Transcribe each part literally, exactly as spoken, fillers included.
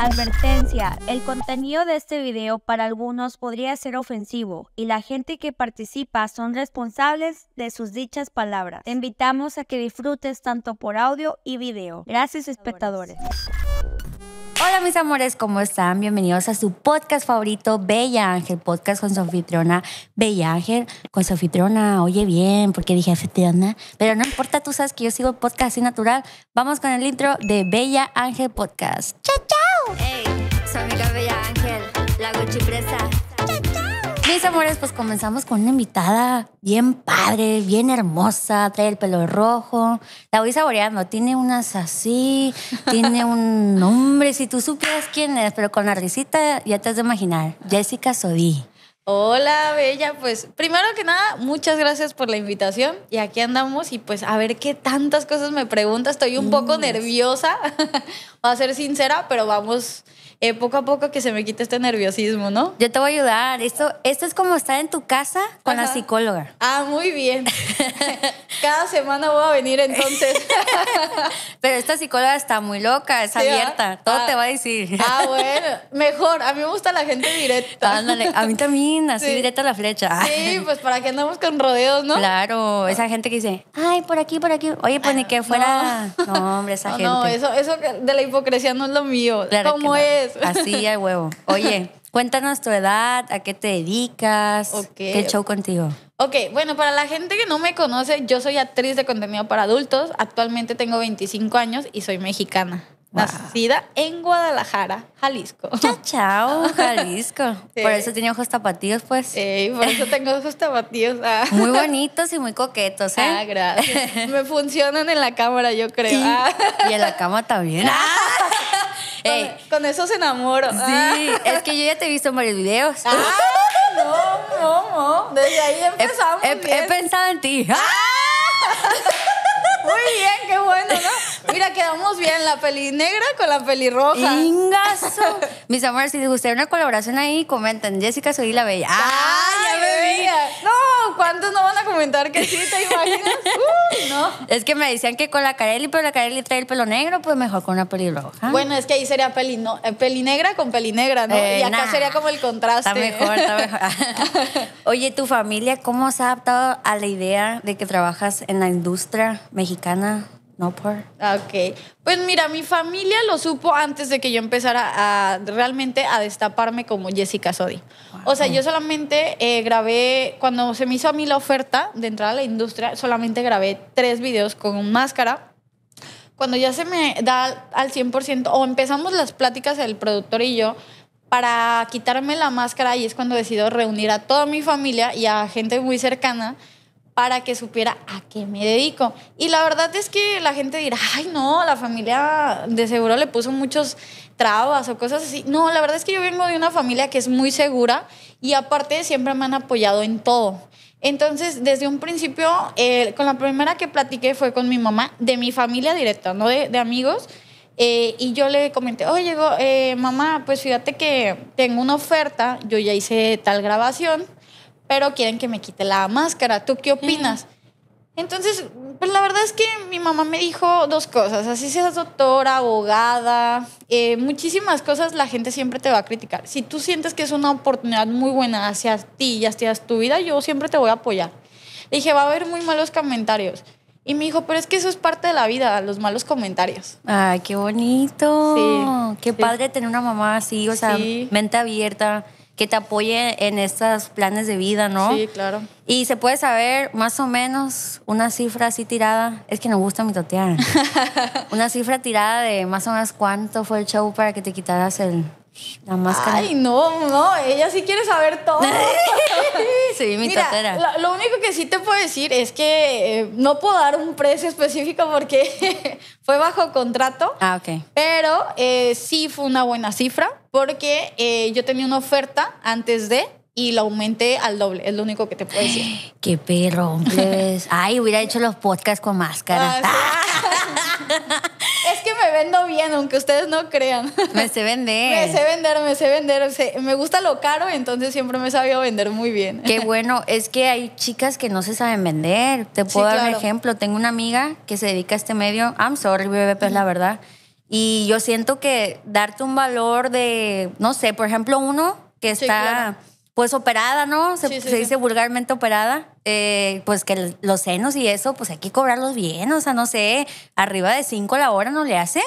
Advertencia, el contenido de este video para algunos podría ser ofensivo y la gente que participa son responsables de sus dichas palabras. Te invitamos a que disfrutes tanto por audio y video. Gracias, espectadores. Hola mis amores, ¿cómo están? Bienvenidos a su podcast favorito, Bella Ángel Podcast, con su anfitriona Bella Ángel, con su anfitriona, oye bien, porque dije anfitriona, pero no importa, tú sabes que yo sigo el podcast así natural. Vamos con el intro de Bella Ángel Podcast. ¡Chao, chao! Hey, su amiga Bella Ángel, la Gucci Presa. ¡Chao, chao! Mis amores, pues comenzamos con una invitada bien padre, bien hermosa, trae el pelo rojo. La voy saboreando, tiene unas así, tiene un nombre, si tú supieras quién es, pero con la risita ya te has de imaginar, Jessica Sodi. Hola, Bella. Pues primero que nada, muchas gracias por la invitación. Y aquí andamos y pues a ver qué tantas cosas me preguntas. Estoy un poco mm. nerviosa, voy a ser sincera, pero vamos eh, poco a poco que se me quite este nerviosismo, ¿no? Yo te voy a ayudar. Esto, esto es como estar en tu casa con Ajá. la psicóloga. Ah, muy bien. Cada semana voy a venir entonces. Pero esta psicóloga está muy loca, es sí, abierta. ¿Ah? Todo ah, te va a decir. Ah, bueno. Mejor. A mí me gusta la gente directa. Ándale, a mí también. Así sí. directa la flecha. Sí, pues para que andamos con rodeos, ¿no? Claro, esa gente que dice, ay, por aquí, por aquí. Oye, pues ni que fuera. No, no hombre, esa no, gente. No, eso, eso de la hipocresía no es lo mío. Claro. ¿Cómo es? No. Así al huevo. Oye, cuéntanos tu edad, a qué te dedicas, okay. qué show contigo. Ok, bueno, para la gente que no me conoce, yo soy actriz de contenido para adultos. Actualmente tengo veinticinco años y soy mexicana. Wow. Nacida en Guadalajara, Jalisco. Chao, chao, Jalisco. Sí. Por eso tiene ojos tapatíos, pues. Sí, por eso tengo ojos tapatíos. Ah. Muy bonitos y muy coquetos, ¿eh? Ah, gracias. Me funcionan en la cámara, yo creo. Sí. Ah. Y en la cama también. Ah. Ey. Con, con eso se enamoro. Sí, ah. es que yo ya te he visto en varios videos. Ah, no, no, no. Desde ahí empezamos. He, he, he pensado en ti. Ah. Muy bien, qué bueno, ¿no? Mira, quedamos bien la peli negra con la peli roja. ¡Ingazo! Mis amores, si les gustaría una colaboración ahí, comenten. Jessica Sodi la Bella. ¡Ah, ya me vi! No, ¿cuántos no van a comentar que sí? ¿Te imaginas? Uh, no. Es que me decían que con la Carelli, pero la Carelli trae el pelo negro, pues mejor con una peli roja. Bueno, es que ahí sería peli, no, peli negra con peli negra, ¿no? Eh, y acá nah. sería como el contraste. Está mejor, está mejor. Oye, ¿tu familia cómo se ha adaptado a la idea de que trabajas en la industria mexicana? No por. Ok. Pues mira, mi familia lo supo antes de que yo empezara a realmente a destaparme como Jessica Sodi. Wow. O sea, yo solamente eh, grabé, cuando se me hizo a mí la oferta de entrar a la industria, solamente grabé tres videos con máscara. Cuando ya se me da al cien por ciento, o empezamos las pláticas el productor y yo, para quitarme la máscara, y es cuando decido reunir a toda mi familia y a gente muy cercana, para que supiera a qué me dedico. Y la verdad es que la gente dirá, ay, no, la familia de seguro le puso muchos trabas o cosas así. No, la verdad es que yo vengo de una familia que es muy segura y aparte siempre me han apoyado en todo. Entonces, desde un principio, eh, con la primera que platiqué fue con mi mamá, de mi familia directa, no de, de amigos, eh, y yo le comenté, oye, eh, mamá, pues fíjate que tengo una oferta, yo ya hice tal grabación, pero quieren que me quite la máscara. ¿Tú qué opinas? Mm. Entonces, pues la verdad es que mi mamá me dijo dos cosas. Así seas doctora, abogada, eh, muchísimas cosas, la gente siempre te va a criticar. Si tú sientes que es una oportunidad muy buena hacia ti y hacia tu vida, yo siempre te voy a apoyar. Le dije, va a haber muy malos comentarios. Y me dijo, pero es que eso es parte de la vida, los malos comentarios. Ay, qué bonito. Sí. Qué sí. padre tener una mamá así, o sea, sí. mente abierta, que te apoye en estos planes de vida, ¿no? Sí, claro. Y se puede saber más o menos una cifra así tirada. Es que nos gusta mitotear. Una cifra tirada de más o menos cuánto fue el show para que te quitaras el, la máscara. Ay, no, no. Ella sí quiere saber todo. Sí, mitotera. Mira, lo, lo único que sí te puedo decir es que eh, no puedo dar un precio específico porque fue bajo contrato. Ah, ok. Pero eh, sí fue una buena cifra. Porque eh, yo tenía una oferta antes de y la aumenté al doble. Es lo único que te puedo decir. ¡Qué perro, plebes! Ay, hubiera hecho los podcasts con máscara. Ah, sí. Es que me vendo bien, aunque ustedes no crean. Me sé vender. Me sé vender, me sé vender. Me gusta lo caro, entonces siempre me he sabido vender muy bien. Qué bueno. Es que hay chicas que no se saben vender. Te puedo sí, dar claro. un ejemplo. Tengo una amiga que se dedica a este medio. I'm sorry, bebé, pero es la verdad. Y yo siento que darte un valor de, no sé, por ejemplo, uno que está, sí, claro, pues operada, ¿no? Se, sí, sí, se dice sí. vulgarmente operada. Eh, pues que los senos y eso, pues hay que cobrarlos bien. O sea, no sé, arriba de cinco la hora no le hace.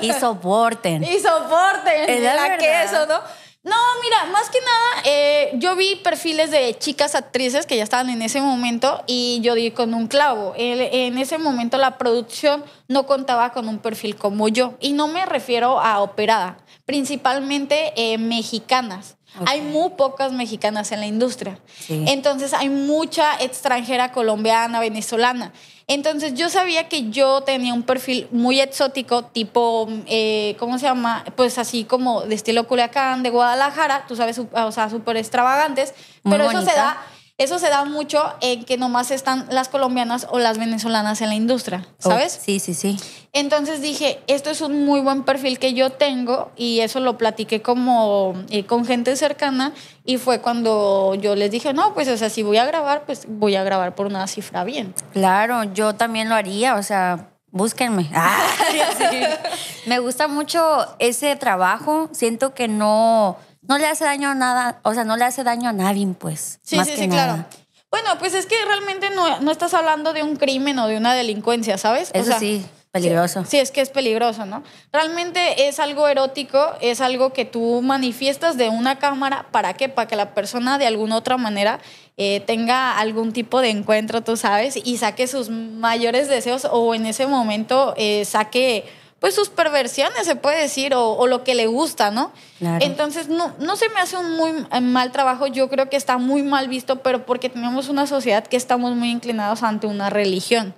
Y soporten. y soporten. Es la, la queso, ¿no? No, mira, más que nada, eh, yo vi perfiles de chicas actrices que ya estaban en ese momento y yo di con un clavo. El, en ese momento la producción no contaba con un perfil como yo. Y no me refiero a operada, principalmente eh, mexicanas. Okay. Hay muy pocas mexicanas en la industria. Sí. Entonces hay mucha extranjera colombiana, venezolana. Entonces yo sabía que yo tenía un perfil muy exótico, tipo, eh, ¿cómo se llama? Pues así como de estilo Culiacán, de Guadalajara, tú sabes, o sea, súper extravagantes. Muy pero bonita. Eso se da... Eso se da mucho en que nomás están las colombianas o las venezolanas en la industria, ¿sabes? Oh, sí, sí, sí. Entonces dije, esto es un muy buen perfil que yo tengo y eso lo platiqué como eh, con gente cercana y fue cuando yo les dije, no, pues o sea, si voy a grabar, pues voy a grabar por una cifra bien. Claro, yo también lo haría, o sea, búsquenme. Ah, sí. Me gusta mucho ese trabajo, siento que no... No le hace daño a nada, o sea, no le hace daño a nadie, pues. Sí, más sí, que sí, nada. Claro. Bueno, pues es que realmente no, no estás hablando de un crimen o de una delincuencia, ¿sabes? Eso o sea, sí, peligroso. Sí, sí, es que es peligroso, ¿no? Realmente es algo erótico, es algo que tú manifiestas de una cámara, ¿para qué? Para que la persona de alguna otra manera eh, tenga algún tipo de encuentro, tú sabes, y saque sus mayores deseos o en ese momento eh, saque... pues sus perversiones, se puede decir, o, o lo que le gusta, ¿no? Claro. Entonces, no, no se me hace un muy mal trabajo, yo creo que está muy mal visto, pero porque tenemos una sociedad que estamos muy inclinados ante una religión.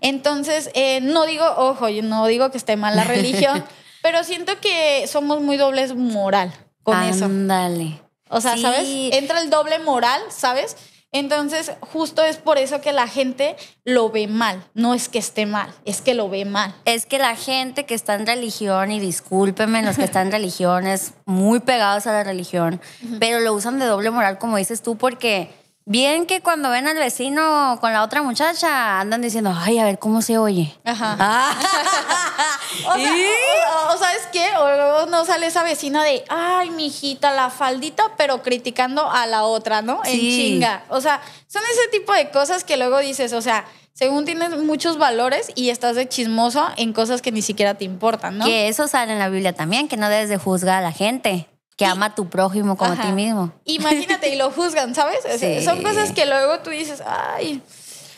Entonces, eh, no digo, ojo, yo no digo que esté mal la religión, pero siento que somos muy dobles moral con Ándale. eso. Ándale. O sea, sí. ¿sabes? Entra el doble moral, ¿sabes? Entonces, justo es por eso que la gente lo ve mal. No es que esté mal, es que lo ve mal. Es que la gente que está en religión, y discúlpenme los que están en religiones, muy pegados a la religión, uh-huh. pero lo usan de doble moral, como dices tú, porque bien que cuando ven al vecino con la otra muchacha andan diciendo, ay, a ver cómo se oye. Ajá. Ah. o, sea, ¿Y? o, o ¿sabes qué? O luego no sale esa vecina de, ay, mijita, la faldita, pero criticando a la otra, ¿no? Sí. En chinga. O sea, son ese tipo de cosas que luego dices, o sea, según tienes muchos valores y estás de chismoso en cosas que ni siquiera te importan, ¿no? Que eso sale en la Biblia también, que no debes de juzgar a la gente. Que ama a tu prójimo como Ajá. a ti mismo. Imagínate, y lo juzgan, ¿sabes? O sea, sí. Son cosas que luego tú dices, ay,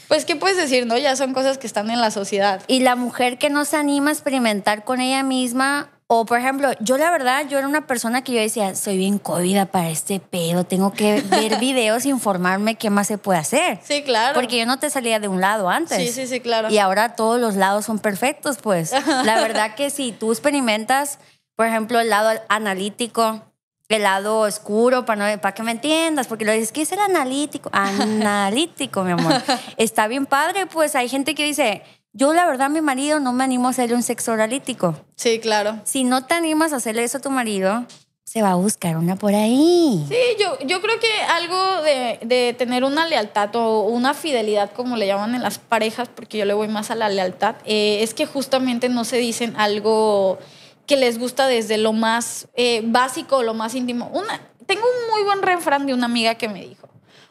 pues ¿qué puedes decir, no? Ya son cosas que están en la sociedad. Y la mujer que no se anima a experimentar con ella misma, o por ejemplo, yo la verdad, yo era una persona que yo decía, soy bien cóvida para este pedo, tengo que ver videos e informarme qué más se puede hacer. Sí, claro. Porque yo no te salía de un lado antes. Sí, sí, sí, claro. Y ahora todos los lados son perfectos, pues. La verdad que si tú experimentas, por ejemplo, el lado analítico, el lado oscuro, para, no, para que me entiendas, porque lo dices, ¿qué es el analítico? Analítico, mi amor. Está bien padre, pues hay gente que dice, yo la verdad mi marido no me animo a hacerle un sexo oralítico. Sí, claro. Si no te animas a hacerle eso a tu marido, se va a buscar una por ahí. Sí, yo, yo creo que algo de, de tener una lealtad o una fidelidad, como le llaman en las parejas, porque yo le voy más a la lealtad, eh, es que justamente no se dicen algo... que les gusta desde lo más eh, básico, lo más íntimo. Una, tengo un muy buen refrán de una amiga que me dijo,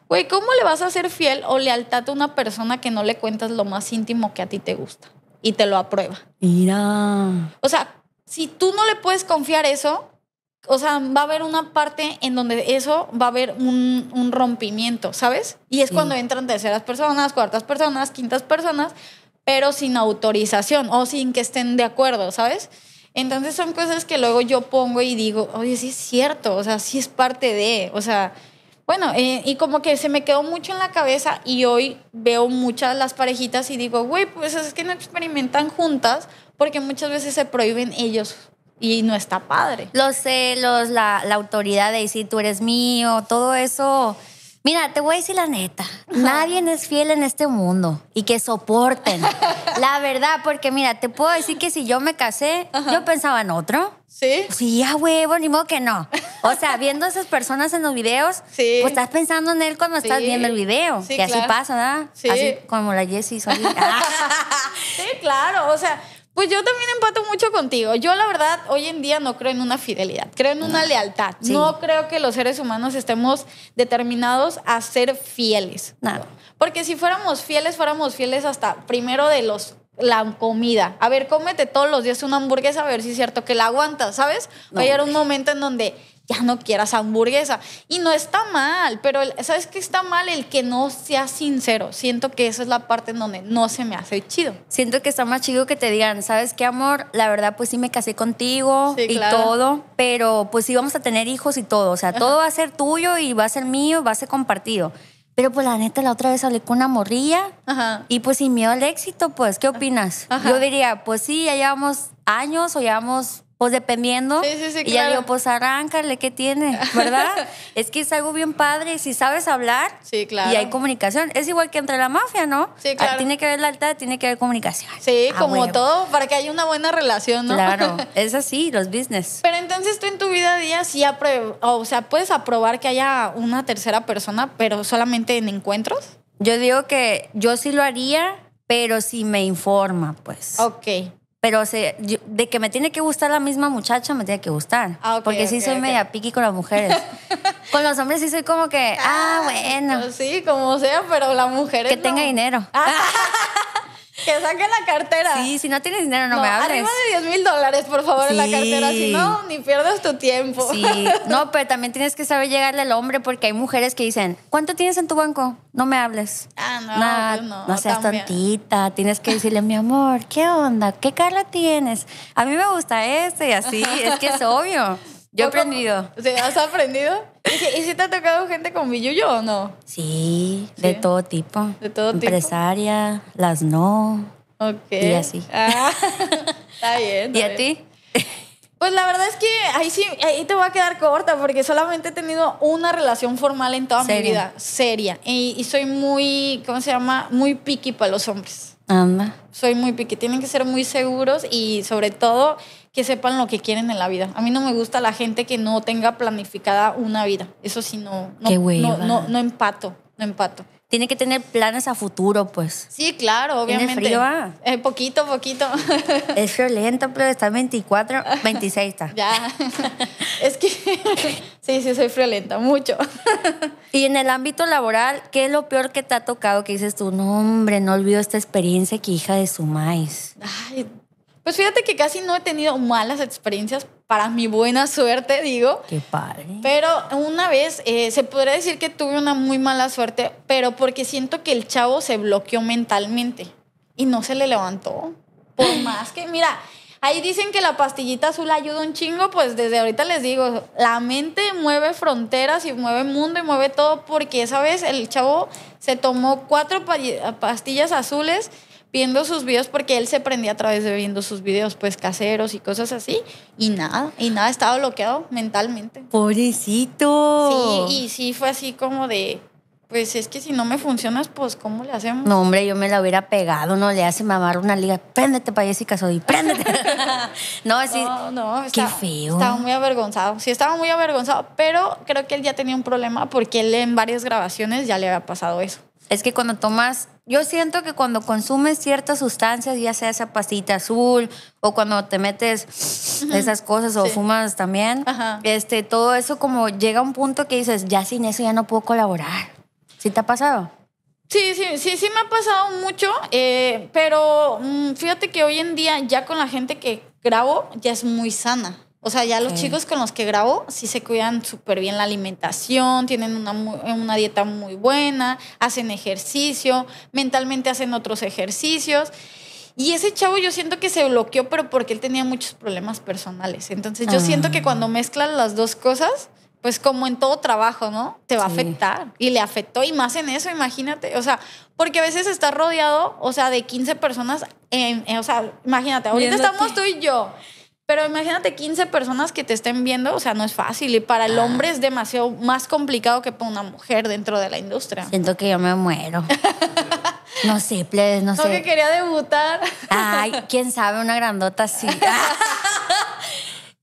güey, ¿cómo le vas a ser fiel o lealtad a una persona que no le cuentas lo más íntimo que a ti te gusta? Y te lo aprueba. Mira. O sea, si tú no le puedes confiar eso, o sea, va a haber una parte en donde eso va a haber un, un rompimiento, ¿sabes? Y es sí. cuando entran terceras personas, cuartas personas, quintas personas, pero sin autorización o sin que estén de acuerdo, ¿sabes? Entonces son cosas que luego yo pongo y digo, oye, sí es cierto, o sea, sí es parte de, o sea, bueno, eh, y como que se me quedó mucho en la cabeza y hoy veo muchas las parejitas y digo, güey, pues es que no experimentan juntas porque muchas veces se prohíben ellos y no está padre. Los celos, la, la autoridad de decir tú eres mío, todo eso... Mira, te voy a decir la neta, nadie es fiel en este mundo y que soporten. La verdad, porque mira, te puedo decir que si yo me casé, Ajá. yo pensaba en otro. ¿Sí? Sí, a huevo, ni modo que no. O sea, viendo a esas personas en los videos, sí. pues estás pensando en él cuando sí. estás viendo el video. Sí, que claro. así pasa, ¿verdad? Sí. Así como la Jessie Sodi. Sí, claro, o sea... Pues yo también empato mucho contigo. Yo, la verdad, hoy en día no creo en una fidelidad. Creo en una lealtad. Sí. No creo que los seres humanos estemos determinados a ser fieles. Nada. Porque si fuéramos fieles, fuéramos fieles hasta primero de los... la comida. A ver, cómete todos los días una hamburguesa, a ver si es cierto que la aguantas, ¿sabes? No, va a llegar un momento en donde ya no quieras hamburguesa. Y no está mal, pero el, ¿sabes qué está mal? El que no sea sincero. Siento que esa es la parte en donde no se me hace chido. Siento que está más chido que te digan, ¿sabes qué, amor? La verdad, pues sí me casé contigo sí, y claro. todo, pero pues sí vamos a tener hijos y todo. O sea, ajá, todo va a ser tuyo y va a ser mío, va a ser compartido. Pero pues la neta, la otra vez hablé con una morrilla, ajá, y pues sin miedo al éxito, pues, ¿qué opinas? Ajá. Yo diría, pues sí, ya llevamos años o llevamos, pues dependiendo. Sí, sí, sí, y claro, ya digo, pues arráncale, ¿qué tiene? ¿Verdad? Es que es algo bien padre, si sabes hablar, sí, claro, y hay comunicación. Es igual que entre la mafia, ¿no? Sí, claro. Ah, tiene que haber lealtad, tiene que haber comunicación. Sí, ah, como huevo, todo, para que haya una buena relación, ¿no? Claro, es así, los business. Pero entonces tú en tu vida a día sí apruebas, o sea, puedes aprobar que haya una tercera persona, pero solamente en encuentros. Yo digo que yo sí lo haría, pero si me informa, pues. Ok. Pero se, yo, de que me tiene que gustar la misma muchacha, me tiene que gustar. Ah, okay, porque sí okay, soy okay. media piqui con las mujeres. Con los hombres sí soy como que, ah, ah bueno. Sí, como sea, pero la mujer que tenga no. dinero. Ah, que saque la cartera. Sí, si no tienes dinero no, no me hables. Arriba de diez mil dólares, por favor, sí, en la cartera. Si no, ni pierdas tu tiempo. Sí, no, pero también tienes que saber llegarle al hombre porque hay mujeres que dicen, ¿cuánto tienes en tu banco? No me hables. Ah, no, nah, no, no seas también tontita. Tienes que decirle, mi amor, ¿qué onda? ¿Qué cara tienes? A mí me gusta este y así. Es que es obvio. Yo he aprendido. ¿Sí? ¿Has aprendido? ¿Y si, ¿Y si te ha tocado gente con billuyo o no? Sí, sí, de todo tipo. De todo tipo. Empresaria, las no. Ok. Y así. Ah, está bien. Está ¿Y bien. a ti? Pues la verdad es que ahí sí, ahí te voy a quedar corta porque solamente he tenido una relación formal en toda ¿Seria? mi vida. Seria. Y, y soy muy, ¿cómo se llama? Muy picky para los hombres. Anda. Soy muy picky. Tienen que ser muy seguros y sobre todo que sepan lo que quieren en la vida. A mí no me gusta la gente que no tenga planificada una vida. Eso sí no, no, Qué hueva. no, no, no empato, no empato. Tiene que tener planes a futuro, pues. Sí, claro, obviamente. ¿Tiene frío? Ah? Eh, poquito, poquito. Es violenta, pero está veinticuatro, veintiséis está. Ya. Es que sí, sí, soy friolenta, mucho. Y en el ámbito laboral, ¿qué es lo peor que te ha tocado? Que dices tú, no, hombre, no olvido esta experiencia que hija de su maíz. Ay, pues fíjate que casi no he tenido malas experiencias, para mi buena suerte, digo. Qué padre. Pero una vez, eh, se podría decir que tuve una muy mala suerte, pero porque siento que el chavo se bloqueó mentalmente y no se le levantó. Por más que, mira, ahí dicen que la pastillita azul ayuda un chingo, pues desde ahorita les digo, la mente mueve fronteras y mueve mundo y mueve todo, porque esa vez el chavo se tomó cuatro pastillas azules viendo sus videos, porque él se prendía a través de viendo sus videos, pues, caseros y cosas así, y nada, y nada, estaba bloqueado mentalmente. ¡Pobrecito! Sí, y sí fue así como de, pues, es que si no me funcionas, pues, ¿cómo le hacemos? No, hombre, yo me la hubiera pegado, no le hace mamar una liga, préndete para Jessica Sodi, préndete. No, así, no, no, estaba, qué feo. Estaba muy avergonzado, sí, estaba muy avergonzado, pero creo que él ya tenía un problema porque él en varias grabaciones ya le había pasado eso. Es que cuando tomas, yo siento que cuando consumes ciertas sustancias, ya sea esa pastita azul o cuando te metes esas cosas o sí. fumas también, ajá, este, todo eso como llega a un punto que dices, ya sin eso ya no puedo colaborar. ¿Sí te ha pasado? Sí, sí, sí, sí me ha pasado mucho, eh, pero mmm, fíjate que hoy en día ya con la gente que grabo ya es muy sana. O sea, ya los sí. chicos con los que grabo sí se cuidan súper bien la alimentación, tienen una, una dieta muy buena, hacen ejercicio, mentalmente hacen otros ejercicios. Y ese chavo yo siento que se bloqueó, pero porque él tenía muchos problemas personales. Entonces yo ah. siento que cuando mezclan las dos cosas, pues como en todo trabajo, ¿no? Te va sí. a afectar. Y le afectó, y más en eso, imagínate. O sea, porque a veces estás rodeado, o sea, de quince personas. En, en, o sea, imagínate, ahorita Viéndote. estamos tú y yo. Pero imagínate quince personas que te estén viendo, o sea, no es fácil. Y para el hombre es demasiado más complicado que para una mujer dentro de la industria. Siento que yo me muero. No sé, plebes, no sé. No, que quería debutar. Ay, quién sabe, una grandota así.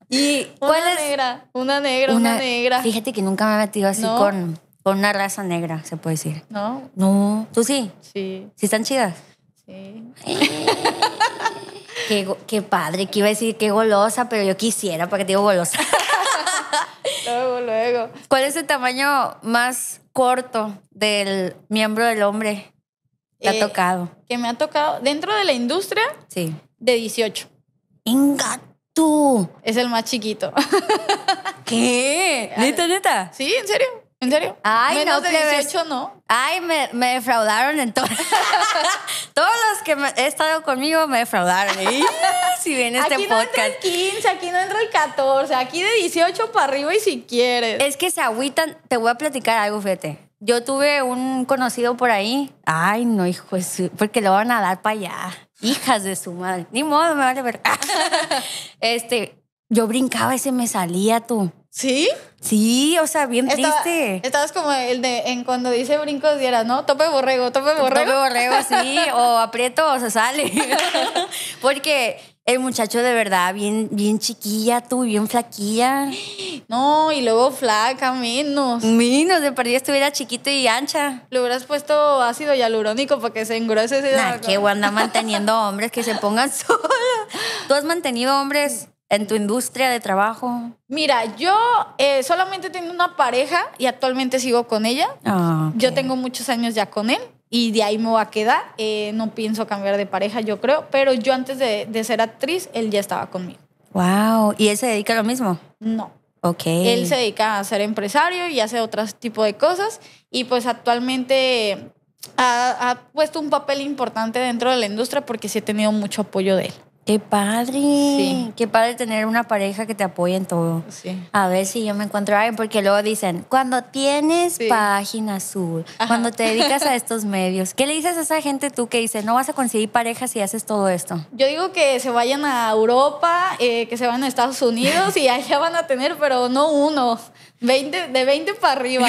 ¿Y cuál una es? negra, una negra, una, una negra. Fíjate que nunca me he metido así no. con, con una raza negra, se puede decir. No. No. ¿Tú sí? Sí. ¿Sí están chidas? Sí. Qué, qué padre, que iba a decir qué golosa, pero yo quisiera, ¿para qué te digo golosa? Luego, luego. ¿Cuál es el tamaño más corto del miembro del hombre que eh, ha tocado? Que me ha tocado dentro de la industria, sí, de dieciocho. ¡Ingato! Es el más chiquito. ¿Qué? ¿Neta, neta? Sí, en serio. ¿En serio? Ay, menos no, de dieciocho no. Ay, me, me defraudaron entonces. Todos los que me, he estado conmigo me defraudaron. Si bien este aquí podcast. Aquí no entra el quince, aquí no entra el catorce, aquí de dieciocho para arriba y si quieres. Es que se agüitan. Te voy a platicar algo, fíjate. Yo tuve un conocido por ahí. Ay, no, hijo, porque lo van a dar para allá. Hijas de su madre. Ni modo, me vale ver. Este, yo brincaba y se me salía tú. ¿Sí? Sí, o sea, bien Estaba, triste. Estabas como el de en cuando dice brincos dieras, ¿no? Tope borrego, tope borrego. Tope borrego, sí. O aprieto o se sale. Porque el muchacho de verdad, bien, bien chiquilla tú, bien flaquilla. No, y luego flaca, menos. Menos, de perdida estuviera chiquita y ancha. Le hubieras puesto ácido hialurónico para que se engruese. Ese nah, qué guay, anda manteniendo hombres que se pongan solos. ¿Tú has mantenido hombres en tu industria de trabajo? Mira, yo eh, solamente tengo una pareja y actualmente sigo con ella. Oh, okay. Yo tengo muchos años ya con él y de ahí me voy a quedar. Eh, no pienso cambiar de pareja, yo creo. Pero yo antes de, de ser actriz, él ya estaba conmigo. Wow. ¿Y él se dedica a lo mismo? No. Ok. Él se dedica a ser empresario y hace otro tipo de cosas. Y pues actualmente ha, ha puesto un papel importante dentro de la industria porque sí he tenido mucho apoyo de él. ¡Qué padre! Sí. Qué padre tener una pareja que te apoye en todo. Sí. A ver si yo me encuentro a alguien, porque luego dicen, cuando tienes sí. página azul, ajá, cuando te dedicas a estos medios, ¿qué le dices a esa gente tú que dice, no vas a conseguir pareja si haces todo esto? Yo digo que se vayan a Europa, eh, que se vayan a Estados Unidos y allá van a tener, pero no uno, veinte, de veinte para arriba.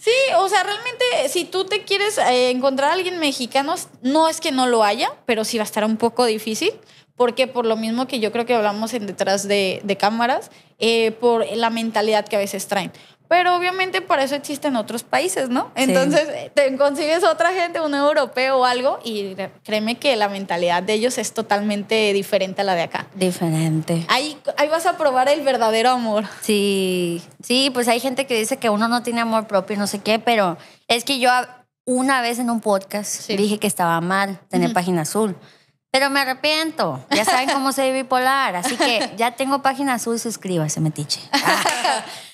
Sí, o sea, realmente si tú te quieres eh, encontrar a alguien mexicano, no es que no lo haya, pero sí va a estar un poco difícil. Porque por lo mismo que yo creo que hablamos en detrás de, de cámaras, eh, por la mentalidad que a veces traen. Pero obviamente para eso existen otros países, ¿no? Sí. Entonces te consigues otra gente, un europeo o algo, y créeme que la mentalidad de ellos es totalmente diferente a la de acá. Diferente. Ahí, ahí vas a probar el verdadero amor. Sí, sí, pues hay gente que dice que uno no tiene amor propio y no sé qué, pero es que yo una vez en un podcast sí. dije que estaba mal tener uh-huh. página azul. Pero me arrepiento. Ya saben cómo soy bipolar. Así que ya tengo página azul. Suscríbase, metiche.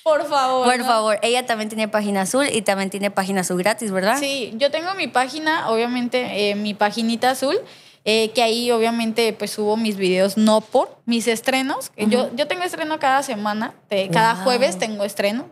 Por favor. Por ¿no? favor. Ella también tiene página azul y también tiene página azul gratis, ¿verdad? Sí. Yo tengo mi página, obviamente, eh, mi paginita azul, eh, que ahí obviamente pues subo mis videos, no por mis estrenos. Uh-huh. Yo, yo tengo estreno cada semana. Te, wow. Cada jueves tengo estreno.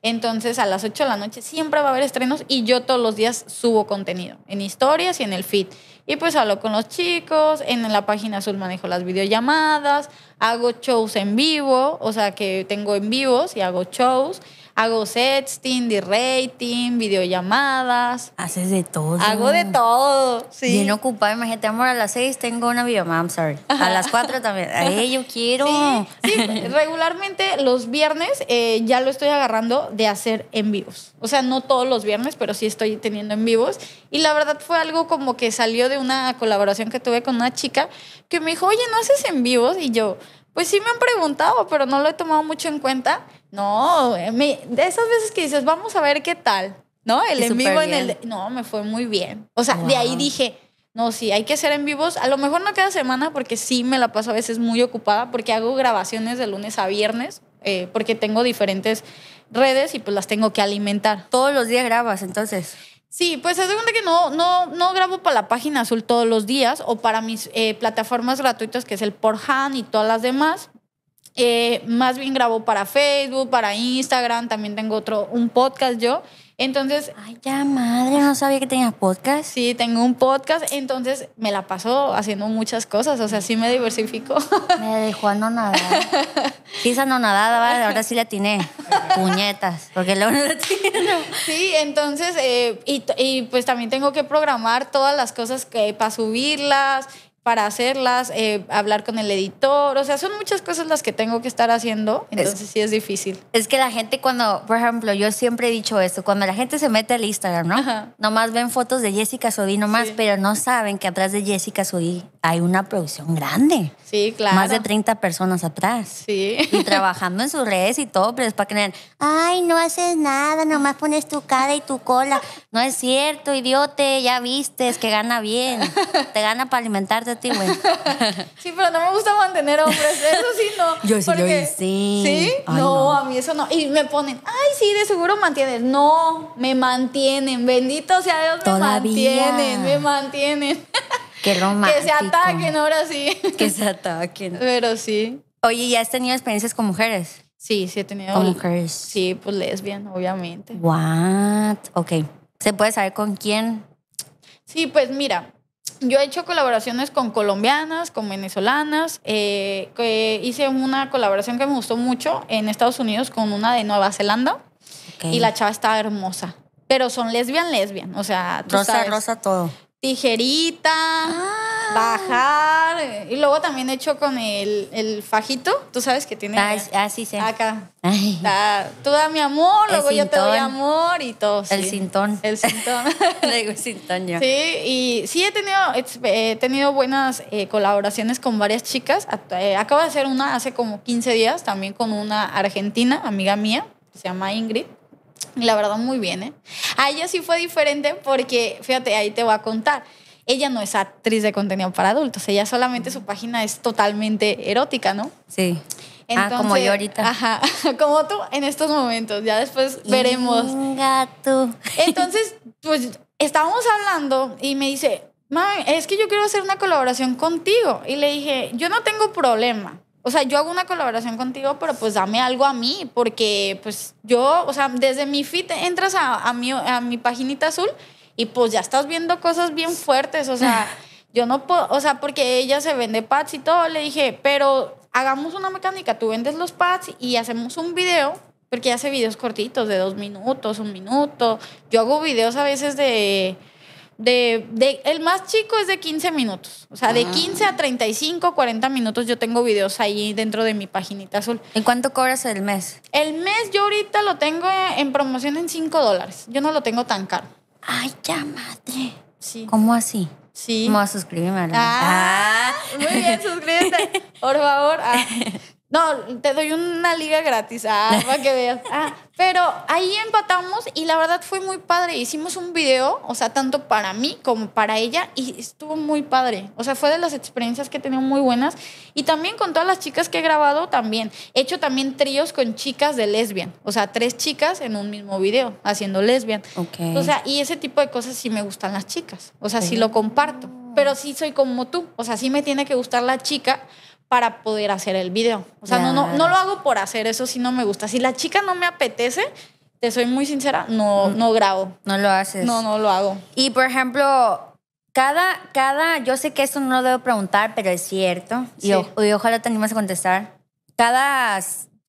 Entonces a las ocho de la noche siempre va a haber estrenos y yo todos los días subo contenido en historias y en el feed. Y pues hablo con los chicos, en la página azul manejo las videollamadas, hago shows en vivo, o sea que tengo en vivos y hago shows, hago sexting, de-rating, videollamadas. Haces de todo. Hago de todo, sí. Bien ocupada, imagínate, amor, a las seis tengo una videollamada, I'm sorry. A las cuatro también. Ay, yo quiero. Sí, sí, regularmente los viernes eh, ya lo estoy agarrando de hacer en vivos. O sea, no todos los viernes, pero sí estoy teniendo en vivos. Y la verdad fue algo como que salió de una colaboración que tuve con una chica que me dijo, oye, ¿no haces en vivos? Y yo, pues sí me han preguntado, pero no lo he tomado mucho en cuenta. No, me, de esas veces que dices, vamos a ver qué tal, ¿no? El en vivo en el... No, me fue muy bien. O sea, wow. De ahí dije... No, sí, hay que hacer en vivos. A lo mejor no cada semana porque sí me la paso a veces muy ocupada porque hago grabaciones de lunes a viernes eh, porque tengo diferentes redes y pues las tengo que alimentar. ¿Todos los días grabas entonces? Sí, pues es de cuenta que no, no, no grabo para la página azul todos los días o para mis eh, plataformas gratuitas que es el Pornhub y todas las demás. Eh, más bien grabo para Facebook, para Instagram, también tengo otro, un podcast yo. Entonces... Ay, ya madre, no sabía que tenías podcast. Sí, tengo un podcast, entonces me la paso haciendo muchas cosas, o sea, sí me diversifico. Me dejó anonadada. Sí, esa anonadada, ¿vale? Ahora sí la atiné. Puñetas, porque luego no la tiene. Sí, entonces, eh, y, y pues también tengo que programar todas las cosas que, para subirlas, para hacerlas, eh, hablar con el editor, o sea, son muchas cosas las que tengo que estar haciendo, entonces es, sí es difícil. Es que la gente cuando, por ejemplo, yo siempre he dicho esto, cuando la gente se mete al Instagram, ¿no? Ajá. Nomás ven fotos de Jessica Sodi nomás, sí. Pero no saben que atrás de Jessica Sodi hay una producción grande. Sí, claro. Más de treinta personas atrás. Sí. Y trabajando en sus redes y todo, pero es para que no digan, ay, no haces nada, nomás pones tu cara y tu cola. No es cierto, idiote, ya viste, es que gana bien. Te gana para alimentarte a ti, güey. Sí, pero no me gusta mantener hombres, eso sí no. Yo sí, porque, yo sí. ¿Sí? Ay, no, no, a mí eso no. Y me ponen, ay, sí, de seguro mantienes. No, me mantienen, bendito sea Dios, me Todavía. mantienen, me mantienen. Qué romántico. Que se ataquen ahora sí. Que se ataquen. Pero sí. Oye, ¿ya has tenido experiencias con mujeres? Sí, sí he tenido. ¿Con mujeres? Sí, pues lesbian, obviamente. What? Ok. ¿Se puede saber con quién? Sí, pues mira, yo he hecho colaboraciones con colombianas, con venezolanas. Eh, eh, hice una colaboración que me gustó mucho en Estados Unidos con una de Nueva Zelanda. Okay. Y la chava estaba hermosa. Pero son lesbian, lesbian. O sea, tú rosa, sabes, rosa todo. Tijerita, ah. bajar. Y luego también he hecho con el, el fajito. Tú sabes que tiene. Ah, ah sí, sí. Acá. Da, tú da mi amor, el luego cintón. Yo te doy amor y todo. El sí. cintón. El cintón. Le digo cintón yo. Sí, y sí he tenido, he tenido buenas eh, colaboraciones con varias chicas. Acabo de hacer una hace como quince días también con una argentina, amiga mía, que se llama Ingrid. La verdad, muy bien, ¿eh? A ella sí fue diferente porque, fíjate, ahí te voy a contar. Ella no es actriz de contenido para adultos. Ella solamente, su página es totalmente erótica, ¿no? Sí. Entonces, ah, como yo ahorita. Ajá, como tú en estos momentos. Ya después veremos. Venga tú. Entonces, pues, estábamos hablando y me dice, mami, es que yo quiero hacer una colaboración contigo. Y le dije, yo no tengo problema. O sea, yo hago una colaboración contigo, pero pues dame algo a mí, porque pues yo, o sea, desde mi feed entras a, a, mi, a mi paginita azul y pues ya estás viendo cosas bien fuertes, o sea, yo no puedo, o sea, porque ella se vende pads y todo, le dije, pero hagamos una mecánica, tú vendes los pads y hacemos un video, porque hace videos cortitos de dos minutos, un minuto, yo hago videos a veces de... De, de, el más chico es de quince minutos. O sea, ah. de quince a treinta y cinco, cuarenta minutos yo tengo videos ahí dentro de mi paginita azul. ¿En cuánto cobras el mes? El mes yo ahorita lo tengo en promoción en cinco dólares. Yo no lo tengo tan caro. Ay, ya madre. Sí. ¿Cómo así? Sí. ¿Cómo vas a suscribirme? Ah, ah. Muy bien, suscríbete. Por favor. Ah. No, te doy una liga gratis, ah, para que veas. Ah, pero ahí empatamos y la verdad fue muy padre. Hicimos un video, o sea, tanto para mí como para ella y estuvo muy padre. O sea, fue de las experiencias que he tenido muy buenas. Y también con todas las chicas que he grabado también. He hecho también tríos con chicas de lesbian. O sea, tres chicas en un mismo video haciendo lesbian. Okay. O sea, y ese tipo de cosas sí me gustan las chicas. O sea, sí, sí lo comparto. Pero sí soy como tú. O sea, sí me tiene que gustar la chica para poder hacer el video. O sea, no, no, no lo hago por hacer, eso sí no me gusta. Si la chica no me apetece, te soy muy sincera, no, no grabo. No lo haces. No, no lo hago. Y, por ejemplo, cada, cada, yo sé que esto no lo debo preguntar, pero es cierto. Sí. Y, o, y ojalá te animes a contestar. Cada,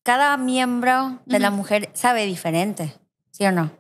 cada miembro de uh-huh. la mujer sabe diferente, ¿sí o no?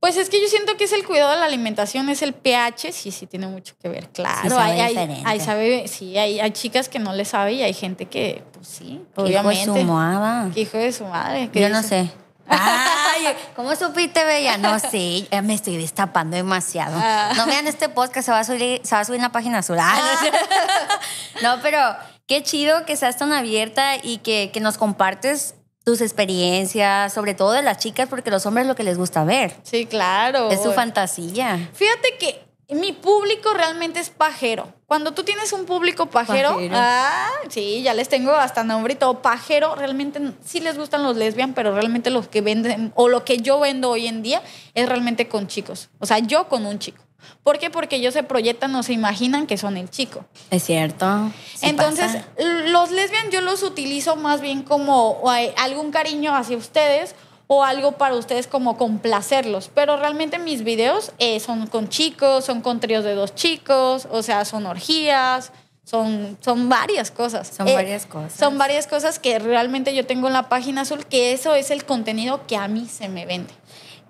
Pues es que yo siento que es el cuidado de la alimentación, es el pH, sí, sí tiene mucho que ver, claro. Sí, sabe hay, diferente. Hay, sabe, sí, hay, hay chicas que no le sabe y hay gente que, pues sí, obviamente. Hijo de su madre. Hijo de su madre. Yo dice? no sé. Ay, ¿cómo supiste, Bella? No sé, ya me estoy destapando demasiado. Ah. No vean este podcast, se va a subir, se va a subir en la página azul. Ah, ah. No, pero qué chido que seas tan abierta y que, que nos compartes tus experiencias, sobre todo de las chicas, porque los hombres es lo que les gusta ver. Sí, claro. Es su fantasía. Fíjate que mi público realmente es pajero. Cuando tú tienes un público pajero, pajero. Ah, sí, ya les tengo hasta nombre y todo. Pajero, realmente sí les gustan los lesbian, pero realmente los que venden, o lo que yo vendo hoy en día, es realmente con chicos. O sea, yo con un chico. ¿Por qué? Porque ellos se proyectan o se imaginan que son el chico. Es cierto. Sí, entonces, pasa. Los lesbian yo los utilizo más bien como algún cariño hacia ustedes o algo para ustedes como complacerlos. Pero realmente mis videos eh, son con chicos, son con tríos de dos chicos, o sea, son orgías, son, son varias cosas. Son eh, varias cosas. Son varias cosas que realmente yo tengo en la página azul, que eso es el contenido que a mí se me vende.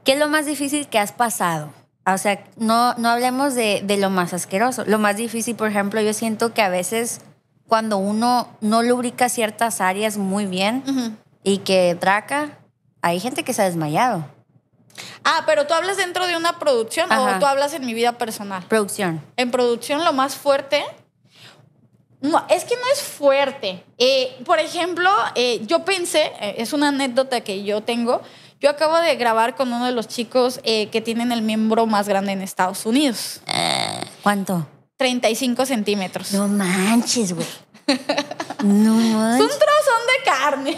¿Qué es lo más difícil que has pasado? O sea, no, no hablemos de, de lo más asqueroso. Lo más difícil, por ejemplo, yo siento que a veces cuando uno no lubrica ciertas áreas muy bien uh-huh. y que traca, hay gente que se ha desmayado. Ah, pero tú hablas dentro de una producción. Ajá. O tú hablas en mi vida personal. Producción. En producción lo más fuerte No, es que no es fuerte. Eh, por ejemplo, eh, yo pensé, eh, es una anécdota que yo tengo, yo acabo de grabar con uno de los chicos eh, que tienen el miembro más grande en Estados Unidos. ¿Cuánto? treinta y cinco centímetros. No manches, güey. No manches. Es un trozón de carne.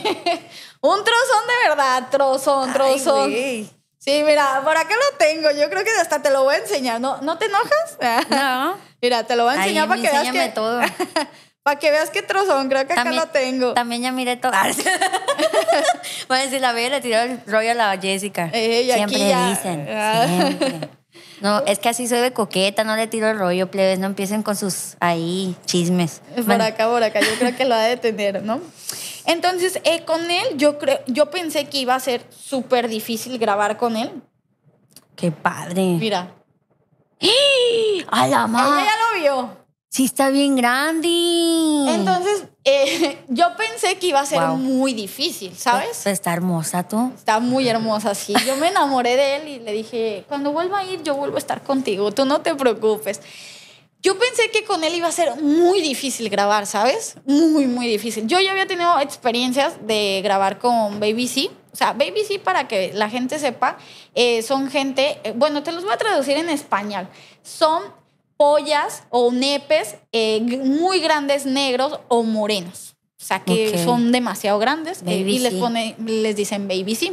Un trozón de verdad, trozón, trozón. Ay, sí, mira, por acá lo tengo. Yo creo que hasta te lo voy a enseñar. ¿No, ¿no te enojas? No. Mira, te lo voy a enseñar. Ay, para que veas que... todo. Para que veas qué trozón. Creo que también, acá lo tengo. También ya miré todo. Voy a decir, la Bella le tiró el rollo a la Jessica. Ey, siempre aquí ya... dicen, siempre. No, es que así soy de coqueta, no le tiro el rollo, plebes. No empiecen con sus ahí chismes. Por bueno. acá, por acá. Yo creo que lo ha de tener, ¿no? Entonces, eh, con él, yo, creo, yo pensé que iba a ser súper difícil grabar con él. ¡Qué padre! Mira. ¡A la madre! Ella ya lo vio. Sí, está bien grande. Entonces, eh, yo pensé que iba a ser wow. muy difícil, ¿sabes? Está hermosa tú. Está muy hermosa, sí. Yo me enamoré de él y le dije, cuando vuelva a ir, yo vuelvo a estar contigo. Tú no te preocupes. Yo pensé que con él iba a ser muy difícil grabar, ¿sabes? Muy, muy difícil. Yo ya había tenido experiencias de grabar con Baby C. O sea, Baby C, para que la gente sepa, eh, son gente... Eh, bueno, te los voy a traducir en español. Son pollas o nepes eh, muy grandes, negros o morenos. O sea, que okay. son demasiado grandes eh, y les, pone, les dicen Baby C.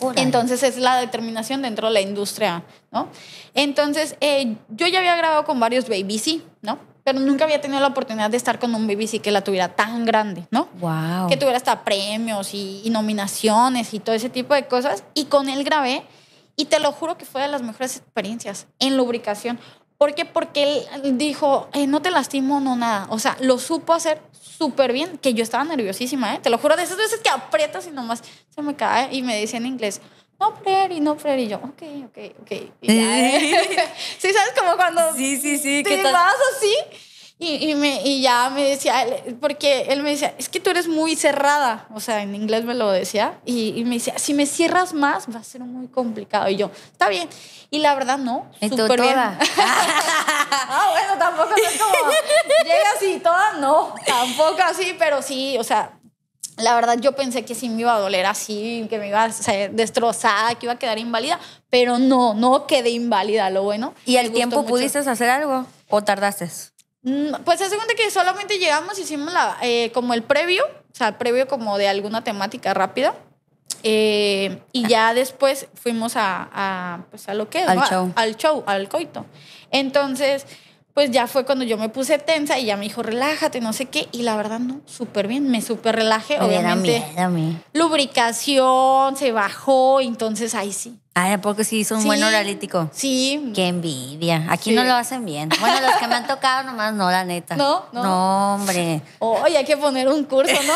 Orale. Entonces es la determinación dentro de la industria, ¿no? Entonces eh, yo ya había grabado con varios Baby C, ¿no? Pero nunca había tenido la oportunidad de estar con un Baby C que la tuviera tan grande, ¿no? Wow. Que tuviera hasta premios y, y nominaciones y todo ese tipo de cosas. Y con él grabé y te lo juro que fue de las mejores experiencias en lubricación. ¿Por qué? Porque él dijo, eh, no te lastimo, no nada. O sea, lo supo hacer súper bien, que yo estaba nerviosísima, ¿eh? Te lo juro, de esas veces que aprietas y nomás se me cae. Y me decía en inglés, no prayer y no prayer. Y yo, ok, ok, ok. Y ya, ¿eh? Sí, ¿sabes? Como cuando sí, sí, sí, te vas así. Y, y, me, y ya me decía, porque él me decía, es que tú eres muy cerrada. O sea, en inglés me lo decía. Y, y me decía, si me cierras más, va a ser muy complicado. Y yo, está bien. Y la verdad, no. Súper bien. Ah, bueno, tampoco es como, llegas y toda, no. Tampoco así, pero sí, o sea, la verdad yo pensé que sí me iba a doler así, que me iba a ser destrozada, que iba a quedar inválida. Pero no, no quedé inválida, lo bueno. ¿Y al tiempo pudiste hacer algo o tardaste? Pues hace cuenta que solamente llegamos, hicimos la, eh, como el previo, o sea, el previo como de alguna temática rápida. Eh, y ya después fuimos a, a, pues a lo que es, al, ¿no? show. al show, al coito. Entonces, pues ya fue cuando yo me puse tensa y ya me dijo, relájate, no sé qué. Y la verdad, no, súper bien, me súper relajé. Ay, obviamente, era mí, era mí. Lubricación, se bajó, entonces ahí sí. Ah, porque sí hizo un sí, buen oralítico. Sí. Qué envidia. Aquí sí. no lo hacen bien. Bueno, los que me han tocado nomás no, la neta. No, no. No, hombre. Oye, oh, hay que poner un curso, ¿no?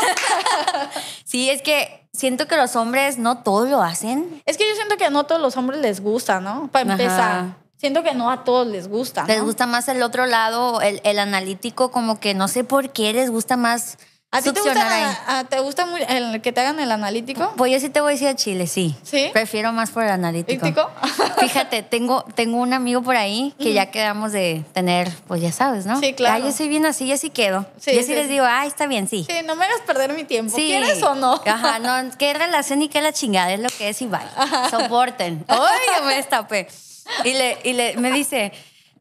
Sí, es que siento que los hombres no todos lo hacen. Es que yo siento que no a todos los hombres les gusta, ¿no? Para empezar. Ajá. Siento que no a todos les gusta, ¿no? Les gusta más el otro lado, el, el analítico, como que no sé por qué les gusta más... ¿A ti te gusta, a, te gusta muy el que te hagan el analítico? Pues yo sí te voy a decir a Chile, sí. ¿Sí? Prefiero más por el analítico. ¿Lítico? Fíjate, tengo, tengo un amigo por ahí que uh-huh. ya quedamos de tener, pues ya sabes, ¿no? Sí, claro. Ah, yo soy bien así, yo sí quedo. Sí, yo sí, sí les digo, ah, está bien, sí. Sí, no me hagas perder mi tiempo. Sí. ¿Quieres o no? Ajá, no, qué relación y qué la chingada, es lo que es y vale. Soporten. ¡Ay, me destapé! Y le, y le, me dice...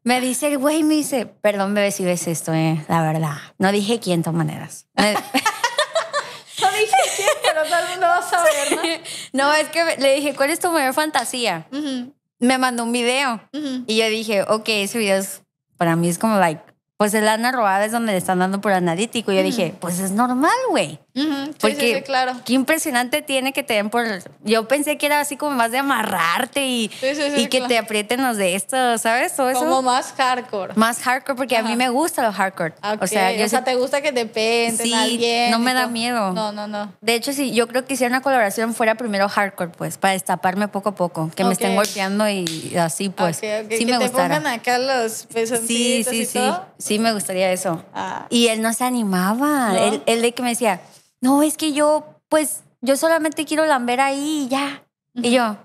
Me dice el güey, me dice, perdón, bebé, si ves esto, eh, la verdad. No dije quién, de todas maneras. Me... no dije quién, pero todo el mundo va a saber, ¿no? No, es que le dije, ¿cuál es tu mayor fantasía? Uh-huh. Me mandó un video. Uh-huh. Y yo dije, ok, ese video es, para mí es como, like, pues el Ana Robada es donde le están dando por analítico. Y yo uh-huh. dije, pues es normal, güey. Uh-huh. Sí, porque sí, sí, claro. Qué impresionante tiene que te den por... Yo pensé que era así como más de amarrarte y, sí, sí, sí, y que claro. te aprieten los de esto, ¿sabes? Todo eso. Como más hardcore. Más hardcore, porque ajá. a mí me gusta los hardcore. Okay. O sea, yo o sea, te gusta que te penten sí, a alguien. No me da miedo. No, no, no. De hecho, si yo creo que hiciera una colaboración fuera primero hardcore, pues, para destaparme poco a poco. Que okay. me estén golpeando y así, pues. Okay, okay. Sí, que me te gustara. Pongan acá los pezoncitos sí, sí, y sí. todo. Sí, me gustaría eso. Ah. Y él no se animaba. No. Él, él de que me decía... No, es que yo, pues, yo solamente quiero lamber ahí y ya. Uh-huh. Y yo,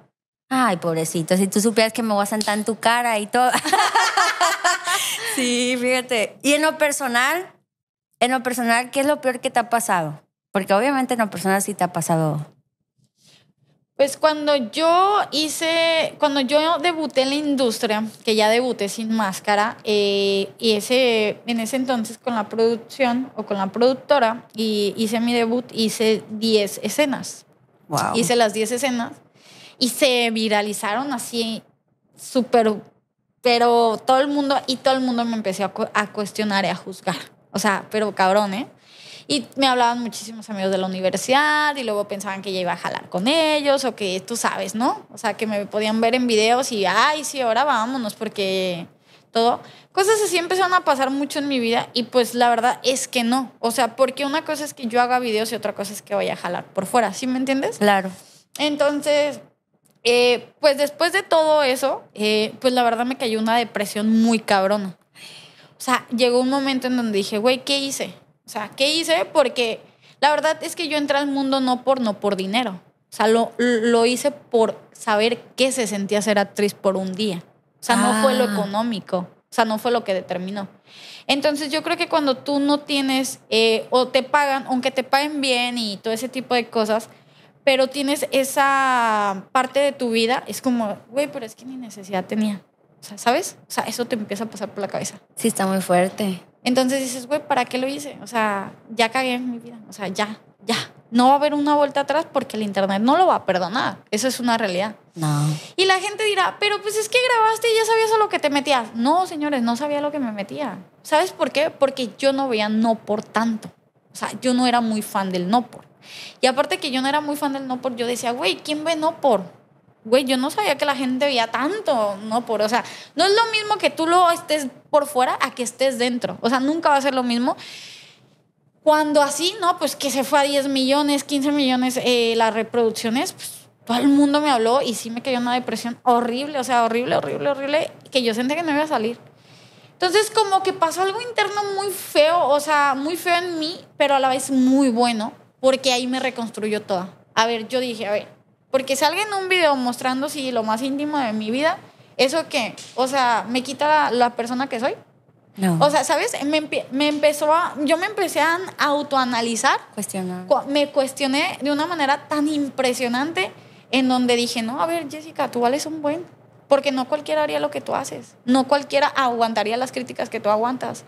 ay, pobrecito, si tú supieras que me voy a sentar en tu cara y todo. Sí, fíjate. Y en lo personal, En lo personal, ¿qué es lo peor que te ha pasado? Porque obviamente en lo personal sí te ha pasado. Pues cuando yo hice, cuando yo debuté en la industria, que ya debuté sin máscara, eh, y ese, en ese entonces con la producción o con la productora, y hice mi debut, hice diez escenas. Wow. Hice las diez escenas y se viralizaron así súper, pero todo el mundo, y todo el mundo me empezó a, cu- a cuestionar y a juzgar. O sea, pero cabrón, ¿eh? Y me hablaban muchísimos amigos de la universidad y luego pensaban que ya iba a jalar con ellos o que tú sabes, ¿no? O sea, que me podían ver en videos y, ay, sí, ahora vámonos porque todo. Cosas así empezaron a pasar mucho en mi vida y pues la verdad es que no. O sea, porque una cosa es que yo haga videos y otra cosa es que vaya a jalar por fuera, ¿sí me entiendes? Claro. Entonces, eh, pues después de todo eso, eh, pues la verdad me cayó una depresión muy cabrona. O sea, llegó un momento en donde dije, güey, ¿qué hice? O sea, ¿qué hice? Porque la verdad es que yo entré al mundo no por, no por dinero. O sea, lo, lo hice por saber qué se sentía ser actriz por un día. O sea, ah. no fue lo económico. O sea, no fue lo que determinó. Entonces, yo creo que cuando tú no tienes eh, o te pagan, aunque te paguen bien y todo ese tipo de cosas, pero tienes esa parte de tu vida, es como, güey, pero es que ni necesidad tenía. O sea, ¿sabes? O sea, eso te empieza a pasar por la cabeza. Sí, está muy fuerte. Entonces dices, güey, ¿para qué lo hice? O sea, ya cagué en mi vida. O sea, ya, ya. No va a haber una vuelta atrás porque el internet no lo va a perdonar. Eso es una realidad. No. Y la gente dirá, pero pues es que grabaste y ya sabías a lo que te metías. No, señores, no sabía lo que me metía. ¿Sabes por qué? Porque yo no veía no por tanto. O sea, yo no era muy fan del no por. Y aparte que yo no era muy fan del no por, yo decía, güey, ¿quién ve no por? Güey, yo no sabía que la gente veía tanto, ¿no? Por, o sea, no es lo mismo que tú lo estés por fuera a que estés dentro. O sea, nunca va a ser lo mismo. Cuando así, ¿no? Pues que se fue a diez millones, quince millones eh, las reproducciones, pues todo el mundo me habló y sí me cayó una depresión horrible, o sea, horrible, horrible, horrible, que yo sentía que no iba a salir. Entonces, como que pasó algo interno muy feo, o sea, muy feo en mí, pero a la vez muy bueno, porque ahí me reconstruyó toda. A ver, yo dije, a ver, porque salga en un video mostrando sí, lo más íntimo de mi vida, ¿eso qué? O sea, ¿me quita la, la persona que soy? No. O sea, ¿sabes? Me, me empezó a... Yo me empecé a autoanalizar. Cuestionar. Cu- me cuestioné de una manera tan impresionante en donde dije, no, a ver, Jessica, tú vales un buen. Porque no cualquiera haría lo que tú haces. No cualquiera aguantaría las críticas que tú aguantas.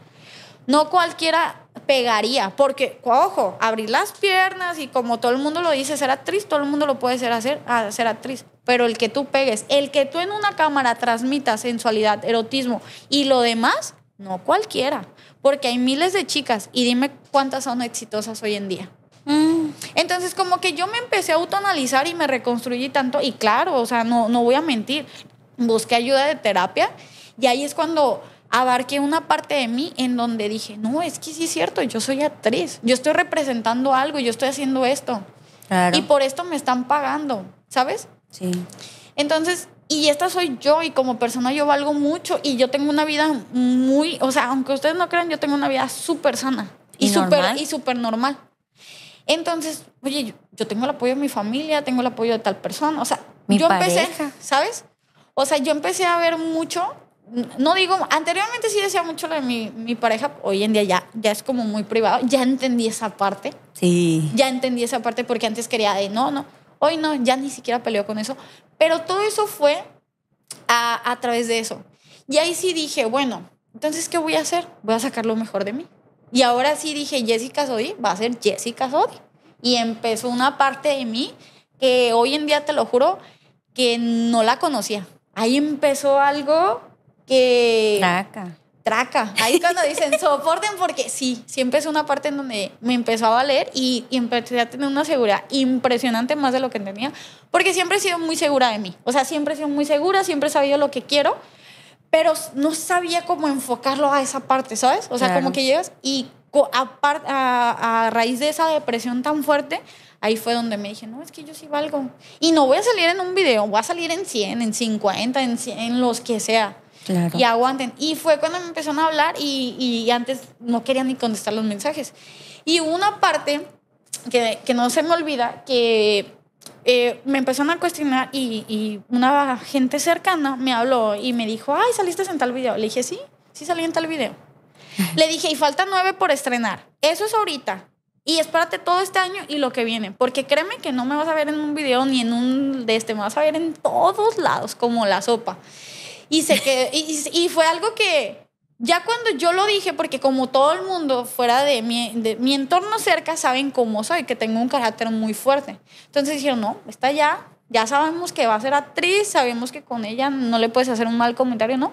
No cualquiera pegaría, porque, ojo, abrir las piernas y como todo el mundo lo dice, ser actriz, todo el mundo lo puede ser, hacer, ser actriz. Pero el que tú pegues, el que tú en una cámara transmitas sensualidad, erotismo y lo demás, no cualquiera. Porque hay miles de chicas y dime cuántas son exitosas hoy en día. Mm. Entonces, como que yo me empecé a autoanalizar y me reconstruí tanto. Y claro, o sea, no, no voy a mentir. Busqué ayuda de terapia y ahí es cuando abarqué una parte de mí en donde dije, no, es que sí es cierto, yo soy actriz, yo estoy representando algo, yo estoy haciendo esto. Claro. Y por esto me están pagando, ¿sabes? Sí. Entonces, y esta soy yo y como persona yo valgo mucho y yo tengo una vida muy, o sea, aunque ustedes no crean, yo tengo una vida súper sana y súper y súper normal. Entonces, oye, yo, yo tengo el apoyo de mi familia, tengo el apoyo de tal persona, o sea, mi yo pareja. Empecé, ¿sabes? O sea, yo empecé a ver mucho. No digo, anteriormente sí decía mucho lo de mi, mi pareja, hoy en día ya, ya es como muy privado, ya entendí esa parte. Sí. Ya entendí esa parte porque antes quería de no, no, hoy no, ya ni siquiera peleo con eso. Pero todo eso fue a, a través de eso. Y ahí sí dije, bueno, entonces, ¿qué voy a hacer? Voy a sacar lo mejor de mí. Y ahora sí dije, Jessica Sodi va a ser Jessica Sodi. Y empezó una parte de mí que hoy en día te lo juro que no la conocía. Ahí empezó algo... que traca traca ahí cuando dicen soporten porque sí, siempre es una parte en donde me empezó a valer y, y empecé a tener una seguridad impresionante más de lo que tenía porque siempre he sido muy segura de mí, o sea, siempre he sido muy segura, siempre he sabido lo que quiero pero no sabía cómo enfocarlo a esa parte, ¿sabes? O sea, claro. Como que llegas y a, par, a, a raíz de esa depresión tan fuerte ahí fue donde me dije, no, es que yo sí valgo y no voy a salir en un video, voy a salir en cien, en cincuenta, en cien, en los que sea. Claro. Y aguanten. Y fue cuando me empezaron a hablar y, y antes no quería ni contestar los mensajes. Y hubo una parte que, que no se me olvida, que eh, me empezaron a cuestionar y, y una gente cercana me habló y me dijo, ay, ¿saliste en tal video? Le dije, sí, sí salí en tal video. Le dije, y faltan nueve por estrenar. Eso es ahorita. Y espérate todo este año y lo que viene. Porque créeme que no me vas a ver en un video ni en un de este. Me vas a ver en todos lados, como la sopa. Y, se quedó, y, y fue algo que... Ya cuando yo lo dije, porque como todo el mundo fuera de mi, de mi entorno cerca saben cómo soy, que tengo un carácter muy fuerte. Entonces dijeron, no, está ya, ya sabemos que va a ser actriz, sabemos que con ella no le puedes hacer un mal comentario, ¿no?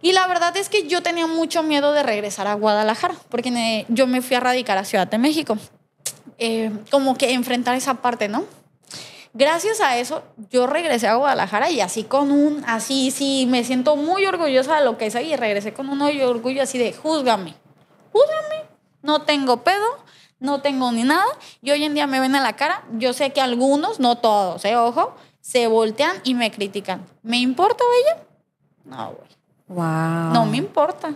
Y la verdad es que yo tenía mucho miedo de regresar a Guadalajara, porque me, yo me fui a radicar a Ciudad de México. Eh, como que enfrentar esa parte, ¿no? Gracias a eso, yo regresé a Guadalajara y así con un... Así, sí, me siento muy orgullosa de lo que soy y regresé con un orgullo así de júzgame. Júzgame. No tengo pedo, no tengo ni nada. Y hoy en día me ven a la cara. Yo sé que algunos, no todos, eh, ojo, se voltean y me critican. ¿Me importa, Bella? No, güey. Wow. No me importa.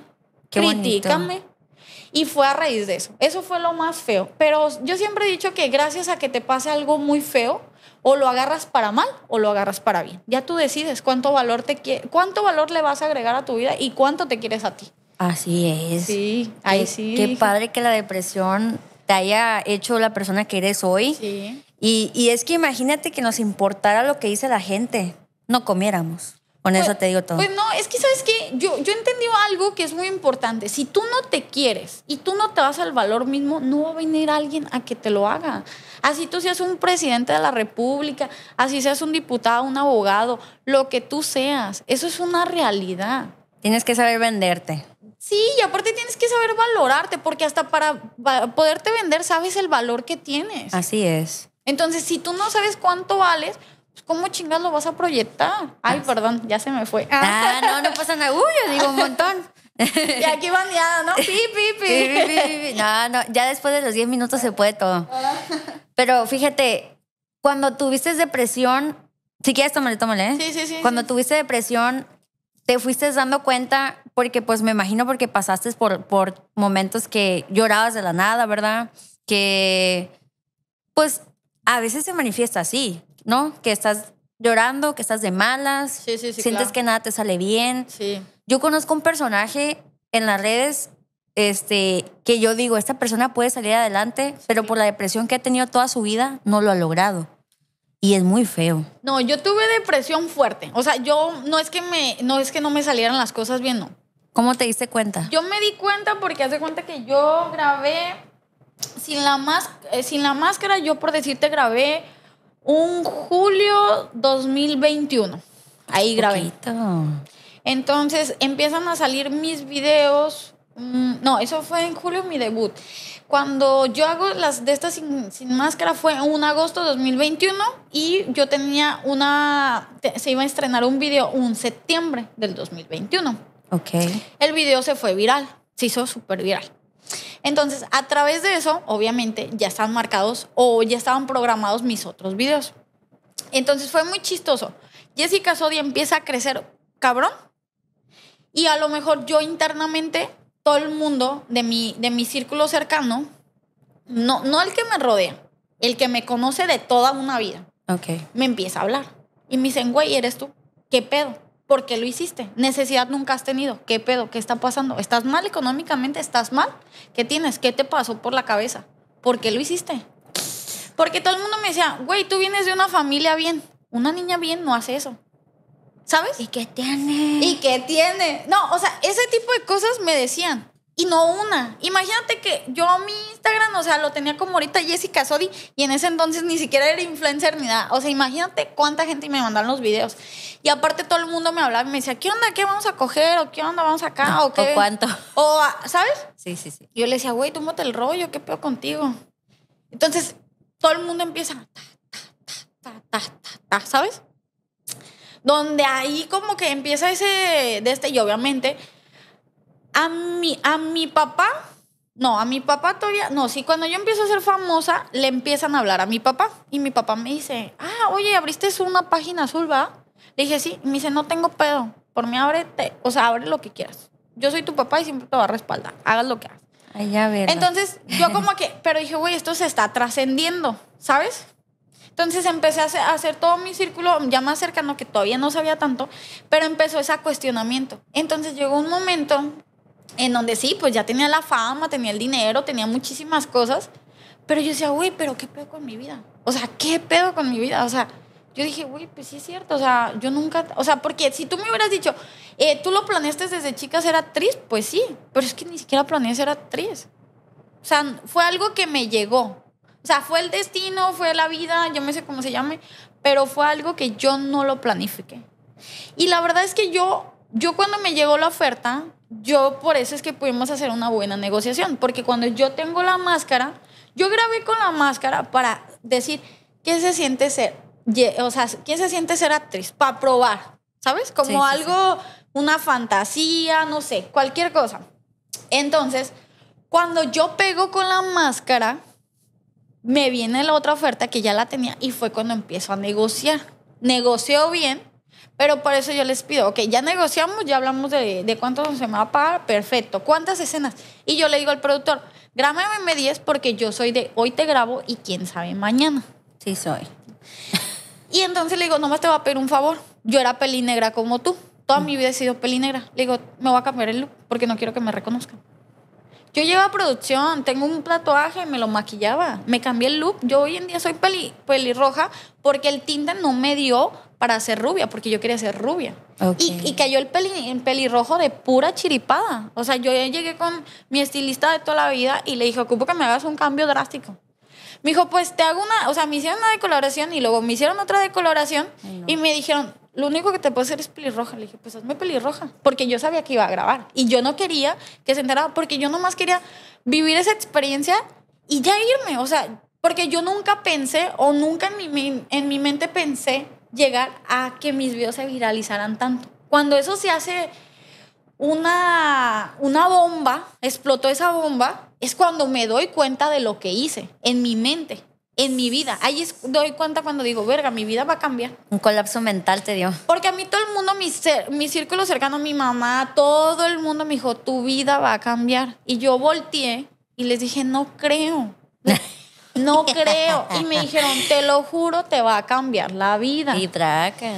Qué Critícame. Bonito. Y fue a raíz de eso. Eso fue lo más feo. Pero yo siempre he dicho que gracias a que te pase algo muy feo, o lo agarras para mal o lo agarras para bien. Ya tú decides cuánto valor, te qui- cuánto valor le vas a agregar a tu vida y cuánto te quieres a ti. Así es. Sí, ahí qué, sí. Qué padre que la depresión te haya hecho la persona que eres hoy. Sí. Y, y es que imagínate que nos importara lo que dice la gente. No comiéramos. Con pues, eso te digo todo. Pues no, es que ¿sabes qué? Yo, yo entendí algo que es muy importante. Si tú no te quieres y tú no te vas al valor mismo, no va a venir alguien a que te lo haga. Así tú seas un presidente de la república, así seas un diputado, un abogado, lo que tú seas. Eso es una realidad. Tienes que saber venderte. Sí, y aparte tienes que saber valorarte, porque hasta para poderte vender sabes el valor que tienes. Así es. Entonces, si tú no sabes cuánto vales... ¿Cómo chingas lo vas a proyectar? Ay, perdón, ya se me fue. Ah, no, no pasa nada. Uy, yo digo un montón. Y aquí van ya, ¿no? Pi, pi, pi. Pi, pi, pi, pi. No, no, ya después de los diez minutos se puede todo. Pero fíjate, cuando tuviste depresión, si quieres tómale, tómale, ¿eh? Sí, sí, sí. Cuando sí. tuviste depresión, te fuiste dando cuenta, porque pues me imagino porque pasaste por, por momentos que llorabas de la nada, ¿verdad? Que pues a veces se manifiesta así, ¿no? Que estás llorando, que estás de malas, sí, sí, sí, sientes claro. que nada te sale bien. Sí. Yo conozco un personaje en las redes este, que yo digo, esta persona puede salir adelante, sí. pero por la depresión que ha tenido toda su vida, no lo ha logrado. Y es muy feo. No, yo tuve depresión fuerte. O sea, yo no es que, me, no, es que no me salieran las cosas bien, no. ¿Cómo te diste cuenta? Yo me di cuenta porque haz de cuenta que yo grabé, sin la, más, eh, sin la máscara, yo por decirte grabé, un julio dos mil veintiuno. Ahí grabé. Poquito. Entonces empiezan a salir mis videos. No, eso fue en julio mi debut. Cuando yo hago las de estas sin, sin máscara fue un agosto dos mil veintiuno y yo tenía una... Se iba a estrenar un video un septiembre del dos mil veintiuno. Ok. El video se fue viral. Se hizo súper viral. Entonces, a través de eso, obviamente, ya están marcados o ya estaban programados mis otros videos. Entonces, fue muy chistoso. Jessica Sodi empieza a crecer, cabrón. Y a lo mejor yo internamente, todo el mundo de mi, de mi círculo cercano, no, no el que me rodea, el que me conoce de toda una vida, okay. me empieza a hablar. Y me dicen, güey, ¿eres tú? ¿Qué pedo? ¿Por qué lo hiciste? Necesidad nunca has tenido. ¿Qué pedo? ¿Qué está pasando? ¿Estás mal económicamente? ¿Estás mal? ¿Qué tienes? ¿Qué te pasó por la cabeza? ¿Por qué lo hiciste? Porque todo el mundo me decía, güey, tú vienes de una familia bien. Una niña bien no hace eso. ¿Sabes? ¿Y qué tiene? ¿Y qué tiene? No, o sea, ese tipo de cosas me decían. Y no una. Imagínate que yo mi Instagram, o sea, lo tenía como ahorita Jessica Sodi y en ese entonces ni siquiera era influencer ni nada. O sea, imagínate cuánta gente me mandaron los videos. Y aparte todo el mundo me hablaba y me decía, ¿qué onda? ¿Qué vamos a coger? ¿O qué onda? ¿Vamos acá? No, ¿O qué? ¿O cuánto? O, ¿sabes? Sí, sí, sí. Yo le decía, güey, tú móte el rollo, ¿qué pedo contigo? Entonces, todo el mundo empieza ta, ta, ta, ta, ta, ta, ¿sabes? Donde ahí como que empieza ese de este y obviamente... A mi, a mi papá, no, a mi papá todavía, no, sí, cuando yo empiezo a ser famosa, le empiezan a hablar a mi papá. Y mi papá me dice, ah, oye, abriste una página azul, ¿va? Le dije, sí. Y me dice, no tengo pedo, por mí ábrete, o sea, abre lo que quieras. Yo soy tu papá y siempre te va a respaldar, hagas lo que hagas. Ay, ya verás. Entonces, yo como que, pero dije, güey, esto se está trascendiendo, ¿sabes? Entonces empecé a hacer, a hacer todo mi círculo ya más cercano, que todavía no sabía tanto, pero empezó ese cuestionamiento. Entonces llegó un momento... en donde sí, pues ya tenía la fama, tenía el dinero, tenía muchísimas cosas, pero yo decía, uy, pero qué pedo con mi vida, o sea, qué pedo con mi vida, o sea, yo dije, uy, pues sí es cierto, o sea, yo nunca, o sea, porque si tú me hubieras dicho, eh, tú lo planeaste desde chica ser actriz, pues sí, pero es que ni siquiera planeé ser actriz, o sea, fue algo que me llegó, o sea, fue el destino, fue la vida, yo me sé cómo se llame, pero fue algo que yo no lo planifiqué. Y la verdad es que yo, yo cuando me llegó la oferta, yo por eso es que pudimos hacer una buena negociación, porque cuando yo tengo la máscara, yo grabé con la máscara para decir qué se siente ser, o sea, qué se siente ser actriz, para probar, ¿sabes? Como sí, sí, algo, sí. Una fantasía, no sé, cualquier cosa. Entonces, cuando yo pego con la máscara, me viene la otra oferta que ya la tenía y fue cuando empiezo a negociar. Negoció bien, pero por eso yo les pido, ok, ya negociamos, ya hablamos de, de cuánto se me va a pagar, perfecto, ¿cuántas escenas? Y yo le digo al productor, grábame diez porque yo soy de hoy te grabo y quién sabe mañana. Sí soy. Y entonces le digo, nomás te voy a pedir un favor, yo era peli negra como tú, toda mm. mi vida he sido peli negra. Le digo, me voy a cambiar el look porque no quiero que me reconozcan. Yo llevo a producción, tengo un tatuaje, me lo maquillaba, me cambié el look. Yo hoy en día soy peli, pelirroja porque el tinte no me dio para ser rubia, porque yo quería ser rubia. Okay. Y, y cayó el, peli, el pelirrojo de pura chiripada. O sea, yo llegué con mi estilista de toda la vida y le dije, ocupo que me hagas un cambio drástico. Me dijo, pues te hago una... O sea, me hicieron una decoloración y luego me hicieron otra decoloración. Ay, no. Y me dijeron, lo único que te puedo hacer es pelirroja. Le dije, pues hazme pelirroja, porque yo sabía que iba a grabar y yo no quería que se enterara, porque yo nomás quería vivir esa experiencia y ya irme, o sea, porque yo nunca pensé o nunca en mi, en mi mente pensé llegar a que mis videos se viralizaran tanto. Cuando eso se hace una, una bomba, explotó esa bomba, es cuando me doy cuenta de lo que hice en mi mente. En mi vida. Ahí es, doy cuenta cuando digo, verga, mi vida va a cambiar. Un colapso mental te dio. Porque a mí todo el mundo, mi, mi círculo cercano, mi mamá, todo el mundo me dijo, tu vida va a cambiar. Y yo volteé y les dije, no creo. No creo. Y me dijeron, te lo juro, te va a cambiar la vida. Y traca.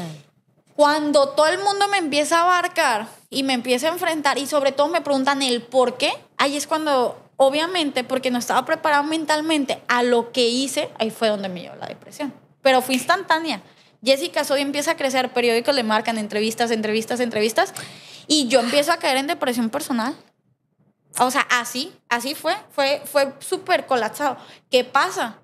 Cuando todo el mundo me empieza a abarcar y me empieza a enfrentar y sobre todo me preguntan el por qué, ahí es cuando... Obviamente, porque no estaba preparada mentalmente a lo que hice, ahí fue donde me llevó la depresión. Pero fue instantánea. Jessica Sodi empieza a crecer, periódicos le marcan, entrevistas, entrevistas, entrevistas, y yo empiezo a caer en depresión personal. O sea, así, así fue, fue, fue súper colapsado. ¿Qué pasa?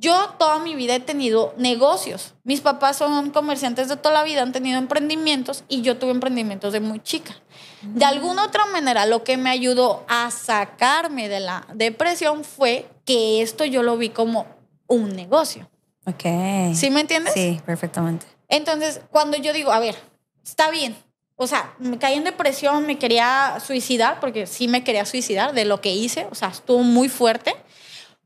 Yo toda mi vida he tenido negocios. Mis papás son comerciantes de toda la vida, han tenido emprendimientos y yo tuve emprendimientos de muy chica. De alguna otra manera, lo que me ayudó a sacarme de la depresión fue que esto yo lo vi como un negocio. Ok. ¿Sí me entiendes? Sí, perfectamente. Entonces, cuando yo digo, a ver, está bien. O sea, me caí en depresión, me quería suicidar, porque sí me quería suicidar de lo que hice. O sea, estuvo muy fuerte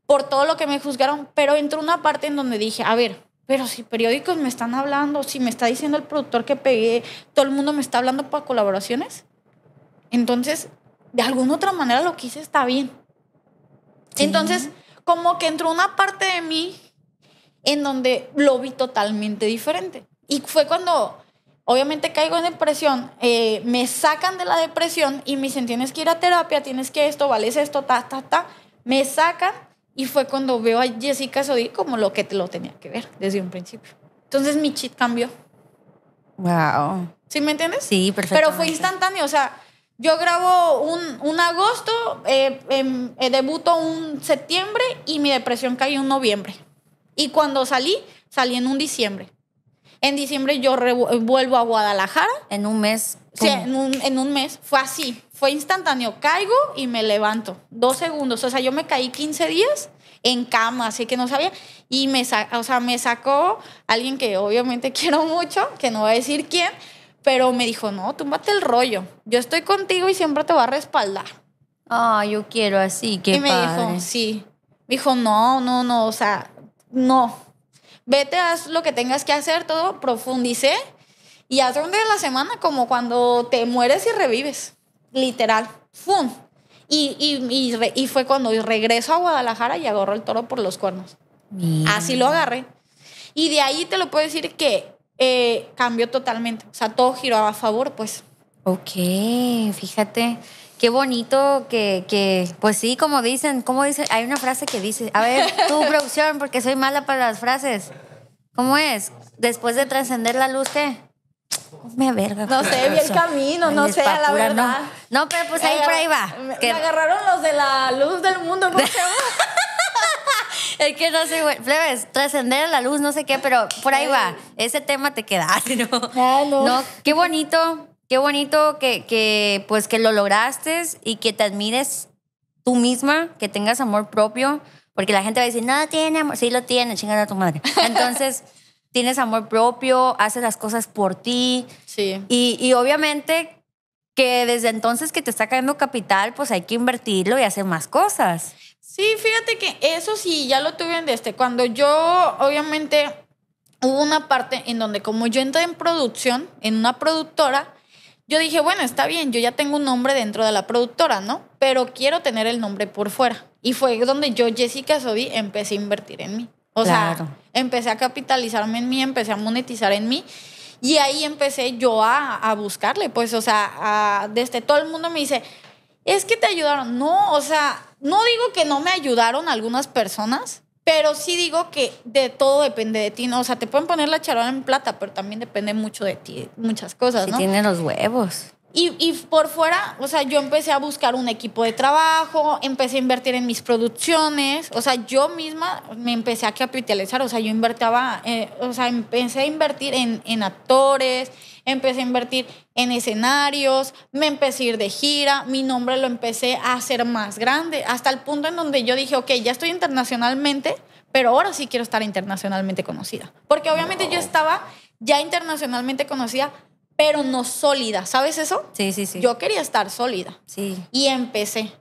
por todo lo que me juzgaron. Pero entró una parte en donde dije, a ver... Pero si periódicos me están hablando, si me está diciendo el productor que pegué, todo el mundo me está hablando para colaboraciones, entonces, de alguna otra manera lo que hice está bien. Sí. Entonces, como que entró una parte de mí en donde lo vi totalmente diferente. Y fue cuando, obviamente, caigo en depresión, eh, me sacan de la depresión y me dicen, tienes que ir a terapia, tienes que esto, vales esto, ta, ta, ta. Me sacan. Y fue cuando veo a Jessica Sodi como lo que lo tenía que ver desde un principio. Entonces mi chip cambió. Wow. ¿Sí me entiendes? Sí, perfecto. Pero fue instantáneo. O sea, yo grabo un, un agosto, eh, eh, debuto un septiembre y mi depresión cayó en noviembre. Y cuando salí, salí en un diciembre. En diciembre yo vuelvo a Guadalajara. En un mes. Sí, en un, en un mes. Fue así. Fue instantáneo. Caigo y me levanto. Dos segundos. O sea, yo me caí quince días en cama, así que no sabía. Y me, o sea, me sacó alguien que obviamente quiero mucho, que no voy a decir quién, pero me dijo, no, túmbate el rollo. Yo estoy contigo y siempre te voy a respaldar. Ah, oh, yo quiero así, qué padre. Y me padre. dijo, sí. Me dijo, no, no, no, o sea, no. Vete, haz lo que tengas que hacer, todo, profundicé y haz un día de la semana como cuando te mueres y revives, literal, ¡fum! Y, y, y, re, y fue cuando regreso a Guadalajara y agarro el toro por los cuernos. Mira. Así lo agarré. Y de ahí te lo puedo decir que eh, cambió totalmente, o sea, todo giró a favor, pues. Ok, fíjate... qué bonito que, que, pues sí, como dicen, como dicen, hay una frase que dice, a ver, tú, producción, porque soy mala para las frases. ¿Cómo es? Después de trascender la luz, ¿qué? Me verga. No sé, vi el camino, no sé, a la verdad. No, no, pero pues ahí, eh, por ahí va. Me, me agarraron los de la luz del mundo, ¿no? Es que no sé, güey. Plebes, trascender a la luz, no sé qué, pero por ahí va. Ese tema te queda, ¿no? Ay, no. No, qué bonito, qué bonito que, que, pues, que lo lograste y que te admires tú misma, que tengas amor propio, porque la gente va a decir, no tiene amor. Sí lo tiene, chingada a tu madre. Entonces, tienes amor propio, haces las cosas por ti. Sí. Y, y obviamente que desde entonces que te está cayendo capital, pues hay que invertirlo y hacer más cosas. Sí, fíjate que eso sí, ya lo tuve en este. Cuando yo, obviamente, hubo una parte en donde como yo entré en producción, en una productora, yo dije, bueno, está bien, yo ya tengo un nombre dentro de la productora, ¿no? Pero quiero tener el nombre por fuera. Y fue donde yo, Jessica Sodi, empecé a invertir en mí. O claro. sea, empecé a capitalizarme en mí, empecé a monetizar en mí. Y ahí empecé yo a, a buscarle, pues, o sea, a, desde todo el mundo me dice, es que te ayudaron. No, o sea, no digo que no me ayudaron algunas personas, pero sí digo que de todo depende de ti, ¿no? O sea, te pueden poner la charola en plata, pero también depende mucho de ti, muchas cosas, ¿no? Si tienen los huevos. Y, y por fuera, o sea, yo empecé a buscar un equipo de trabajo, empecé a invertir en mis producciones, o sea, yo misma me empecé a capitalizar, o sea, yo invertaba, eh, o sea, empecé a invertir en, en actores, empecé a invertir en escenarios, me empecé a ir de gira, mi nombre lo empecé a hacer más grande, hasta el punto en donde yo dije, ok, ya estoy internacionalmente, pero ahora sí quiero estar internacionalmente conocida. Porque obviamente no. Yo estaba ya internacionalmente conocida, pero no sólida, ¿sabes eso? Sí, sí, sí. Yo quería estar sólida. Sí. Y empecé.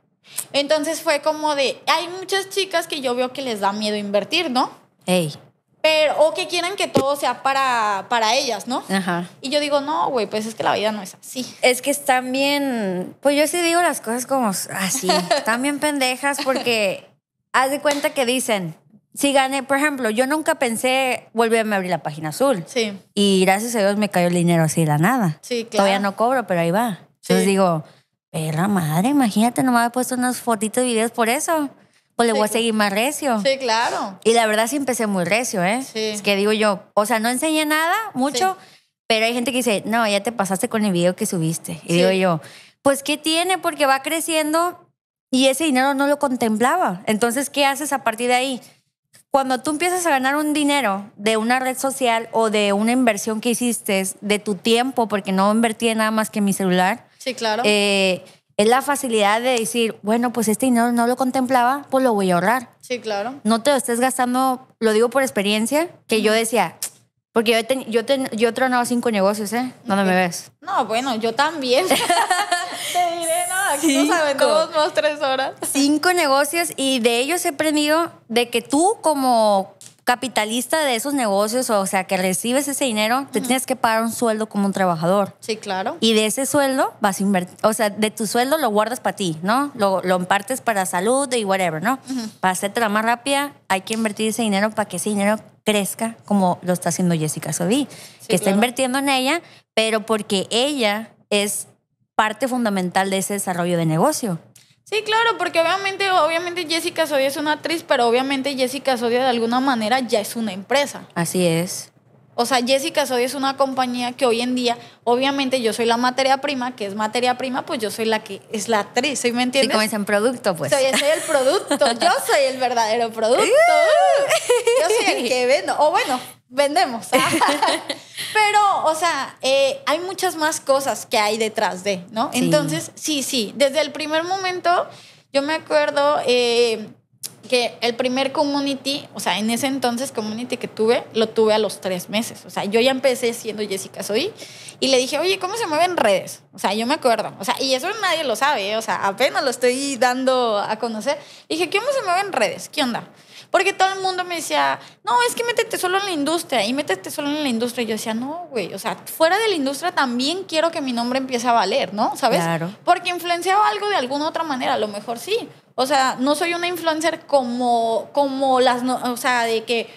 Entonces fue como de, hay muchas chicas que yo veo que les da miedo invertir, ¿no? Ey. Pero, o que quieren que todo sea para, para ellas, ¿no? Ajá. Y yo digo, no, güey, pues es que la vida no es así. Es que están bien, pues yo sí digo las cosas como así, están bien pendejas porque haz de cuenta que dicen, si gané, por ejemplo, yo nunca pensé volverme a abrir la página azul. Sí. Y gracias a Dios me cayó el dinero así de la nada. Sí, claro. Todavía no cobro, pero ahí va. Sí. Entonces digo, perra madre, imagínate, no me había puesto unas fotitos y videos por eso. Pues le sí, voy a seguir más recio. Sí, claro. Y la verdad sí empecé muy recio, ¿eh? Sí. Es que digo yo, o sea, no enseñé nada, mucho, sí. Pero hay gente que dice, no, ya te pasaste con el video que subiste. Y sí. Digo yo, pues ¿qué tiene? Porque va creciendo y ese dinero no lo contemplaba. Entonces, ¿qué haces a partir de ahí? Cuando tú empiezas a ganar un dinero de una red social o de una inversión que hiciste, de tu tiempo, porque no invertí en nada más que en mi celular. Sí, claro. Eh, es la facilidad de decir, bueno, pues este dinero no lo contemplaba, pues lo voy a ahorrar. Sí, claro. No te lo estés gastando, lo digo por experiencia, que yo decía, porque yo, ten, yo, ten, yo he tronado cinco negocios, ¿eh? ¿Dónde okay. me ves? No, bueno, yo también. Te diré, no, aquí nos aventamos unos tres horas. Cinco negocios y de ellos he aprendido de que tú como capitalista de esos negocios, o sea, que recibes ese dinero, te uh-huh. tienes que pagar un sueldo como un trabajador. Sí, claro. Y de ese sueldo vas a invertir, o sea, de tu sueldo lo guardas para ti, ¿no? Lo, lo impartes para salud y whatever, ¿no? Uh-huh. Para hacerte la más rápida, hay que invertir ese dinero para que ese dinero crezca como lo está haciendo Jessica Sodi, sí, que claro. Está invirtiendo en ella, pero porque ella es parte fundamental de ese desarrollo de negocio. Sí, claro, porque obviamente, obviamente Jessica Sodi es una actriz, pero obviamente Jessica Sodi de alguna manera ya es una empresa. Así es. O sea, Jessica Sodi es una compañía que hoy en día, obviamente yo soy la materia prima, que es materia prima, pues yo soy la que es la actriz, ¿sí me entiendes? Sí, como dicen, producto, pues. Soy, soy el producto, yo soy el verdadero producto, yo soy el que vendo, o bueno, vendemos. Pero, o sea, eh, hay muchas más cosas que hay detrás de, ¿no? Sí. Entonces, sí, sí, desde el primer momento, yo me acuerdo... Eh, que el primer community, o sea, en ese entonces community que tuve, lo tuve a los tres meses. O sea, yo ya empecé siendo Jessica Sodi y le dije, oye, ¿cómo se mueven redes? O sea, yo me acuerdo. O sea, y eso nadie lo sabe, ¿eh? O sea, apenas lo estoy dando a conocer. Y dije, ¿cómo se mueven redes? ¿Qué onda? Porque todo el mundo me decía, no, es que métete solo en la industria y métete solo en la industria. Y yo decía, no, güey, o sea, fuera de la industria también quiero que mi nombre empiece a valer, ¿no? ¿Sabes? Claro. Porque influenciaba algo de alguna otra manera, a lo mejor sí. O sea, no soy una influencer como, como las, no, o sea, de que,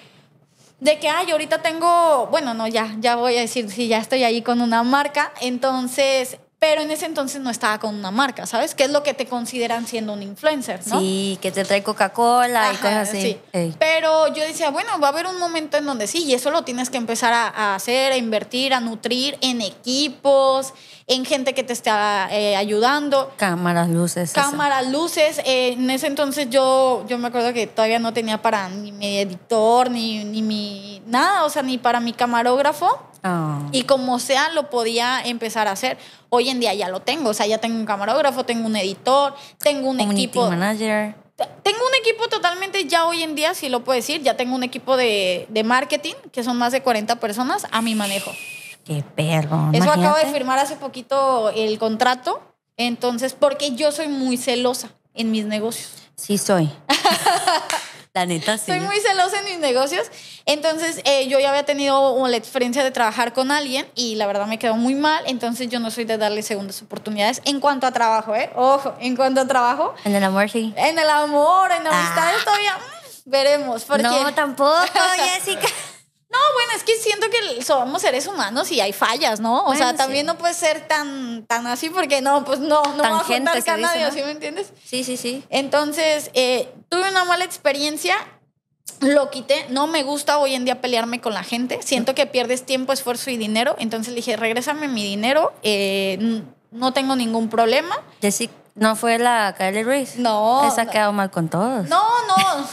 de que, ay, ahorita tengo, bueno, no, ya, ya voy a decir, sí, ya estoy ahí con una marca, entonces... Pero en ese entonces no estaba con una marca, ¿sabes? ¿Qué es lo que te consideran siendo un influencer, no? Sí, que te trae Coca-Cola y cosas así. Sí. Hey. Pero yo decía, bueno, va a haber un momento en donde sí, y eso lo tienes que empezar a, a hacer, a invertir, a nutrir en equipos, en gente que te está eh, ayudando. Cámaras, luces. Cámaras, eso. luces. Eh, en ese entonces yo, yo me acuerdo que todavía no tenía para ni mi editor, ni, ni mi nada, o sea, ni para mi camarógrafo. Oh. Y como sea, lo podía empezar a hacer. Hoy en día ya lo tengo. O sea, ya tengo un camarógrafo, tengo un editor, tengo un Community equipo. Manager. Tengo un equipo totalmente, ya hoy en día, si lo puedo decir, ya tengo un equipo de, de marketing, que son más de cuarenta personas a mi manejo. ¡Qué perro! Eso imagínate. Acabo de firmar hace poquito el contrato. Entonces, porque yo soy muy celosa en mis negocios. Sí soy. La neta, sí. Soy muy celosa en mis negocios. Entonces, eh, yo ya había tenido la experiencia de trabajar con alguien y la verdad me quedó muy mal. Entonces, yo no soy de darle segundas oportunidades en cuanto a trabajo, ¿eh? Ojo, en cuanto a trabajo. En el amor, sí. En el amor, en amistades ah. todavía. Mmm, veremos. Porque... No, tampoco, Jessica. No, bueno, es que siento que somos seres humanos y hay fallas, ¿no? O bueno, sea, también sí. no puedes ser tan, tan así porque no, pues no, no me voy a juntar con nadie, ¿sí me entiendes? Sí, sí, sí. Entonces, eh, tuve una mala experiencia, lo quité. No me gusta hoy en día pelearme con la gente. Siento que pierdes tiempo, esfuerzo y dinero. Entonces le dije, regrésame mi dinero, eh, no tengo ningún problema. Jessica. ¿No fue la Kylie Ruiz? No. Esa ha quedado mal con todos. No, no.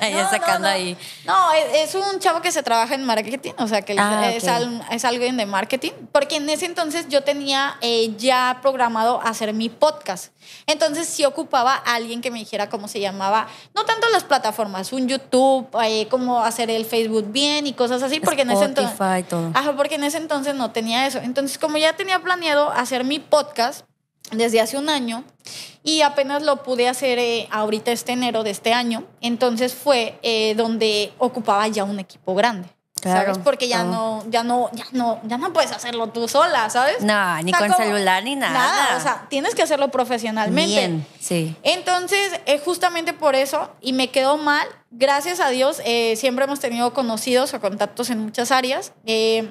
Ya sacando no, no. ahí. No, es, es un chavo que se trabaja en marketing, o sea, que ah, es, okay. es, al, es alguien de marketing, porque en ese entonces yo tenía eh, ya programado hacer mi podcast. Entonces sí ocupaba a alguien que me dijera cómo se llamaba, no tanto las plataformas, un YouTube, eh, cómo hacer el Facebook bien y cosas así, porque Spotify, en ese entonces... Y todo. Ajá, porque en ese entonces no tenía eso. Entonces, como ya tenía planeado hacer mi podcast desde hace un año y apenas lo pude hacer eh, ahorita este enero de este año, entonces fue eh, donde ocupaba ya un equipo grande, claro, ¿sabes? Porque ya no. no ya no ya no ya no puedes hacerlo tú sola, ¿sabes? No, ni o sea, con como, celular ni nada. Nada, o sea, tienes que hacerlo profesionalmente. Bien, sí. Entonces, eh, justamente por eso y me quedó mal, gracias a Dios, eh, siempre hemos tenido conocidos o contactos en muchas áreas. Eh,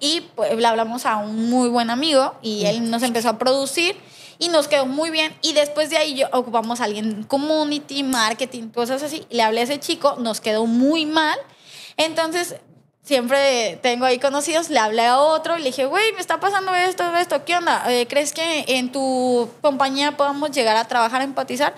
Y pues, le hablamos a un muy buen amigo y él nos empezó a producir y nos quedó muy bien. Y después de ahí yo, ocupamos a alguien community, marketing, cosas así. Le hablé a ese chico, nos quedó muy mal. Entonces, siempre tengo ahí conocidos, le hablé a otro y le dije, güey, me está pasando esto, esto, ¿qué onda? ¿Crees que en tu compañía podamos llegar a trabajar, a empatizar?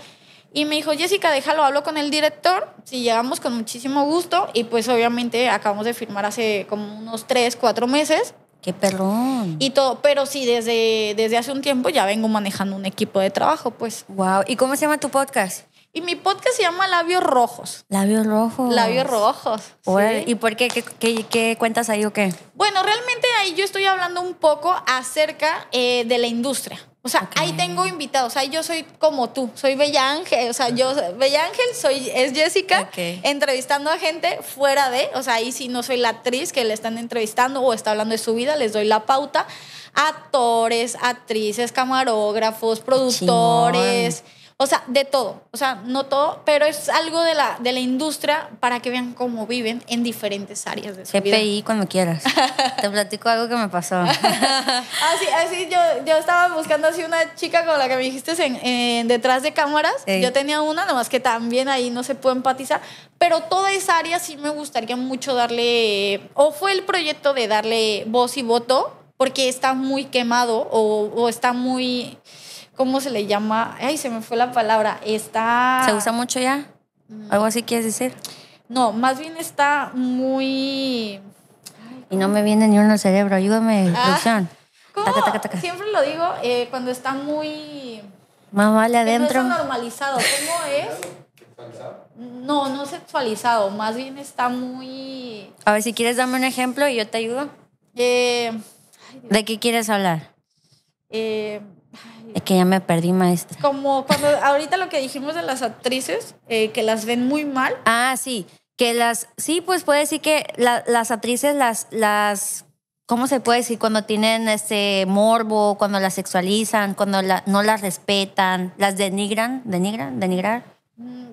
Y me dijo, Jessica, déjalo, hablo con el director, si llegamos con muchísimo gusto. Y pues obviamente acabamos de firmar hace como unos tres, cuatro meses. ¡Qué perrón! Y todo, pero sí, desde, desde hace un tiempo ya vengo manejando un equipo de trabajo, pues. Wow. ¿Y cómo se llama tu podcast? Y mi podcast se llama Labios Rojos. Labios Rojos. Labios Rojos. ¿Sí? ¿Y por qué? ¿Qué, qué? ¿Qué cuentas ahí o qué? Bueno, realmente ahí yo estoy hablando un poco acerca eh, de la industria. O sea, okay. ahí tengo invitados. Ahí yo soy como tú, soy Bella Ángel. O sea, yo, Bella Ángel soy, es Jessica okay. entrevistando a gente fuera de... O sea, ahí sí no soy la actriz que le están entrevistando o está hablando de su vida, les doy la pauta. Actores, actrices, camarógrafos, productores... Chimón. O sea, de todo. O sea, no todo, pero es algo de la, de la industria para que vean cómo viven en diferentes áreas de su vida. C P I cuando quieras. Te platico algo que me pasó. Así, así yo, yo estaba buscando así una chica con la que me dijiste en, en detrás de cámaras. Sí. Yo tenía una, nomás que también ahí no se puede empatizar. Pero toda esa área sí me gustaría mucho darle... O fue el proyecto de darle voz y voto porque está muy quemado o, o está muy... ¿Cómo se le llama? Ay, se me fue la palabra. Está... ¿Se usa mucho ya? ¿Algo así quieres decir? No, más bien está muy... Ay, y no me viene ni uno al cerebro. Ayúdame, ah, producción. ¿Cómo? Taca, taca, taca. Siempre lo digo eh, cuando está muy... Más vale adentro. No está normalizado. ¿Cómo es? ¿Sexualizado? No, no sexualizado. Más bien está muy... A ver, si quieres dame un ejemplo y yo te ayudo. Eh... Ay, ¿de qué quieres hablar? Eh... Ay, es que ya me perdí, maestra. Como cuando ahorita lo que dijimos de las actrices, eh, que las ven muy mal. Ah, sí. Que las... Sí, pues puede decir que la, las actrices las... las ¿Cómo se puede decir? Cuando tienen este morbo, cuando las sexualizan, cuando la, no las respetan, las denigran, denigran, denigrar.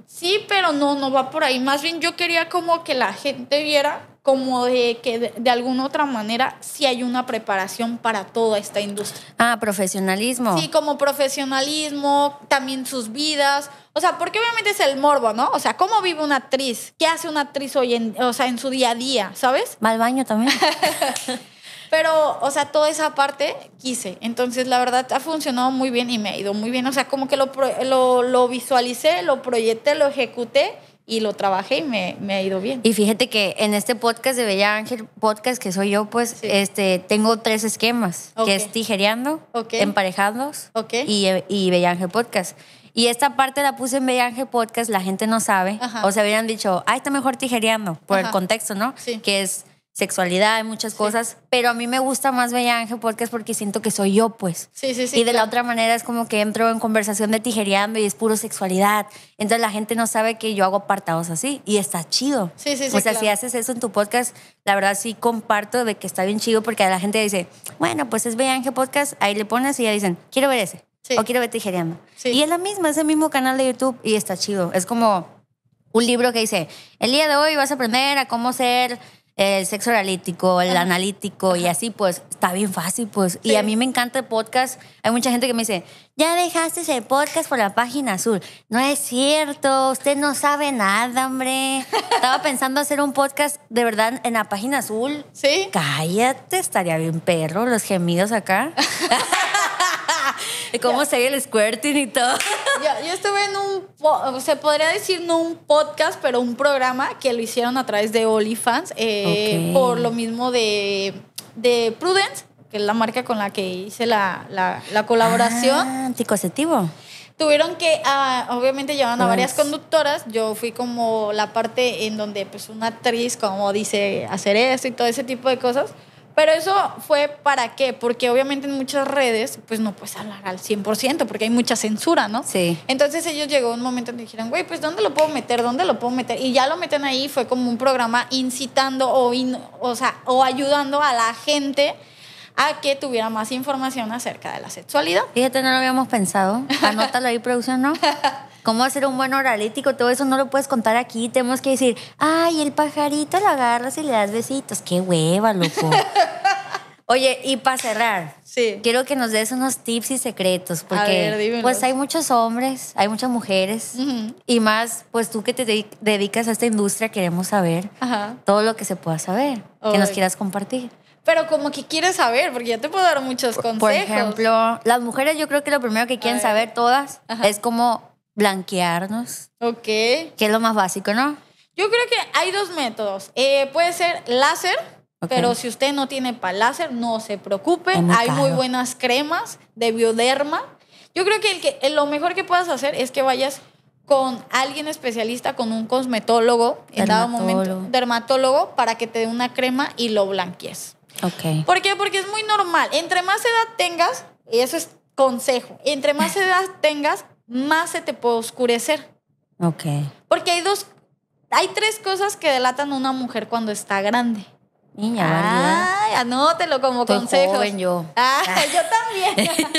Sí, pero no, no va por ahí. Más bien yo quería como que la gente viera como de que de, de alguna otra manera sí hay una preparación para toda esta industria. Ah, profesionalismo. Sí, como profesionalismo, también sus vidas. O sea, porque obviamente es el morbo, ¿no? O sea, ¿cómo vive una actriz? ¿Qué hace una actriz hoy en, o sea, en su día a día, ¿sabes? Va al baño también. Pero, o sea, toda esa parte quise. Entonces, la verdad, ha funcionado muy bien y me ha ido muy bien. O sea, como que lo, lo, lo visualicé, lo proyecté, lo ejecuté y lo trabajé y me, me ha ido bien. Y fíjate que en este podcast de Bella Ángel Podcast, que soy yo, pues, sí. este, tengo tres esquemas. Okay. Que es Tijereando, okay. Emparejados, okay. Y, y Bella Ángel Podcast. Y esta parte la puse en Bella Ángel Podcast, la gente no sabe. Ajá. O sea, habrían dicho, ah, está mejor Tijereando, por Ajá. el contexto, ¿no? Sí. Que es... sexualidad, hay muchas cosas, sí. Pero a mí me gusta más Bella Ángel Podcast porque siento que soy yo, pues. Sí, sí, sí. Y de claro. la otra manera es como que entro en conversación de Tijereando y es puro sexualidad. Entonces la gente no sabe que yo hago apartados así y está chido. Sí, sí, sí. O sea, claro. Si haces eso en tu podcast, la verdad sí comparto de que está bien chido porque la gente dice, bueno, pues es Bella Ángel Podcast, ahí le pones y ya dicen, quiero ver ese sí. o quiero ver Tijereando. Sí. Y es la misma, es el mismo canal de YouTube y está chido. Es como un libro que dice, el día de hoy vas a aprender a cómo ser... el sexo analítico, el Ajá. analítico Ajá. y así, pues, está bien fácil, pues. Sí. Y a mí me encanta el podcast. Hay mucha gente que me dice, ya dejaste el podcast por la página azul. No es cierto, usted no sabe nada, hombre. Estaba pensando hacer un podcast, de verdad, en la página azul. ¿Sí? Cállate, estaría bien perro, los gemidos acá. Cómo se ve el squirting y todo. Yo, yo estuve en un, o se podría decir no un podcast, pero un programa que lo hicieron a través de OnlyFans, eh, okay. por lo mismo de, de Prudence, que es la marca con la que hice la, la, la colaboración. Ah, anticonceptivo. Tuvieron que, ah, obviamente llevaron a varias conductoras. Yo fui como la parte en donde pues una actriz como dice hacer esto y todo ese tipo de cosas. Pero eso fue ¿para qué? Porque obviamente en muchas redes pues no puedes hablar al cien por ciento porque hay mucha censura, ¿no? Sí. Entonces ellos llegó un momento en que dijeron, güey, pues ¿dónde lo puedo meter? ¿Dónde lo puedo meter? Y ya lo meten ahí, fue como un programa incitando o, in, o, sea, o ayudando a la gente a que tuviera más información acerca de la sexualidad. Fíjate, no lo habíamos pensado. Anótalo ahí, producción, ¿no? Cómo hacer un buen oralítico, todo eso no lo puedes contar aquí. Tenemos que decir, ay, el pajarito lo agarras y le das besitos. ¡Qué hueva, loco! Oye, y para cerrar, sí. quiero que nos des unos tips y secretos. Porque, a ver, dímelos. Pues hay muchos hombres, hay muchas mujeres. Uh-huh. Y más, pues tú que te dedicas a esta industria, queremos saber Ajá. todo lo que se pueda saber, Oy. que nos quieras compartir. Pero como que quieres saber, porque yo te puedo dar muchos consejos. Por ejemplo, las mujeres yo creo que lo primero que quieren saber todas Ajá. es cómo... blanquearnos. Ok. Que es lo más básico, ¿no? Yo creo que hay dos métodos. Eh, puede ser láser, okay. pero si usted no tiene para láser, no se preocupe. Muy hay caro. Muy buenas cremas de Bioderma. Yo creo que, el que el, lo mejor que puedas hacer es que vayas con alguien especialista, con un cosmetólogo, dermatólogo. En dado momento, dermatólogo, para que te dé una crema y lo blanquees. Ok. ¿Por qué? Porque es muy normal. Entre más edad tengas, y eso es consejo, entre más edad tengas, más se te puede oscurecer. Ok. Porque hay dos, hay tres cosas que delatan a una mujer cuando está grande. Niña, Ay, válida. Anótelo como Estoy consejos. Joven yo. Ah, ah. Yo también.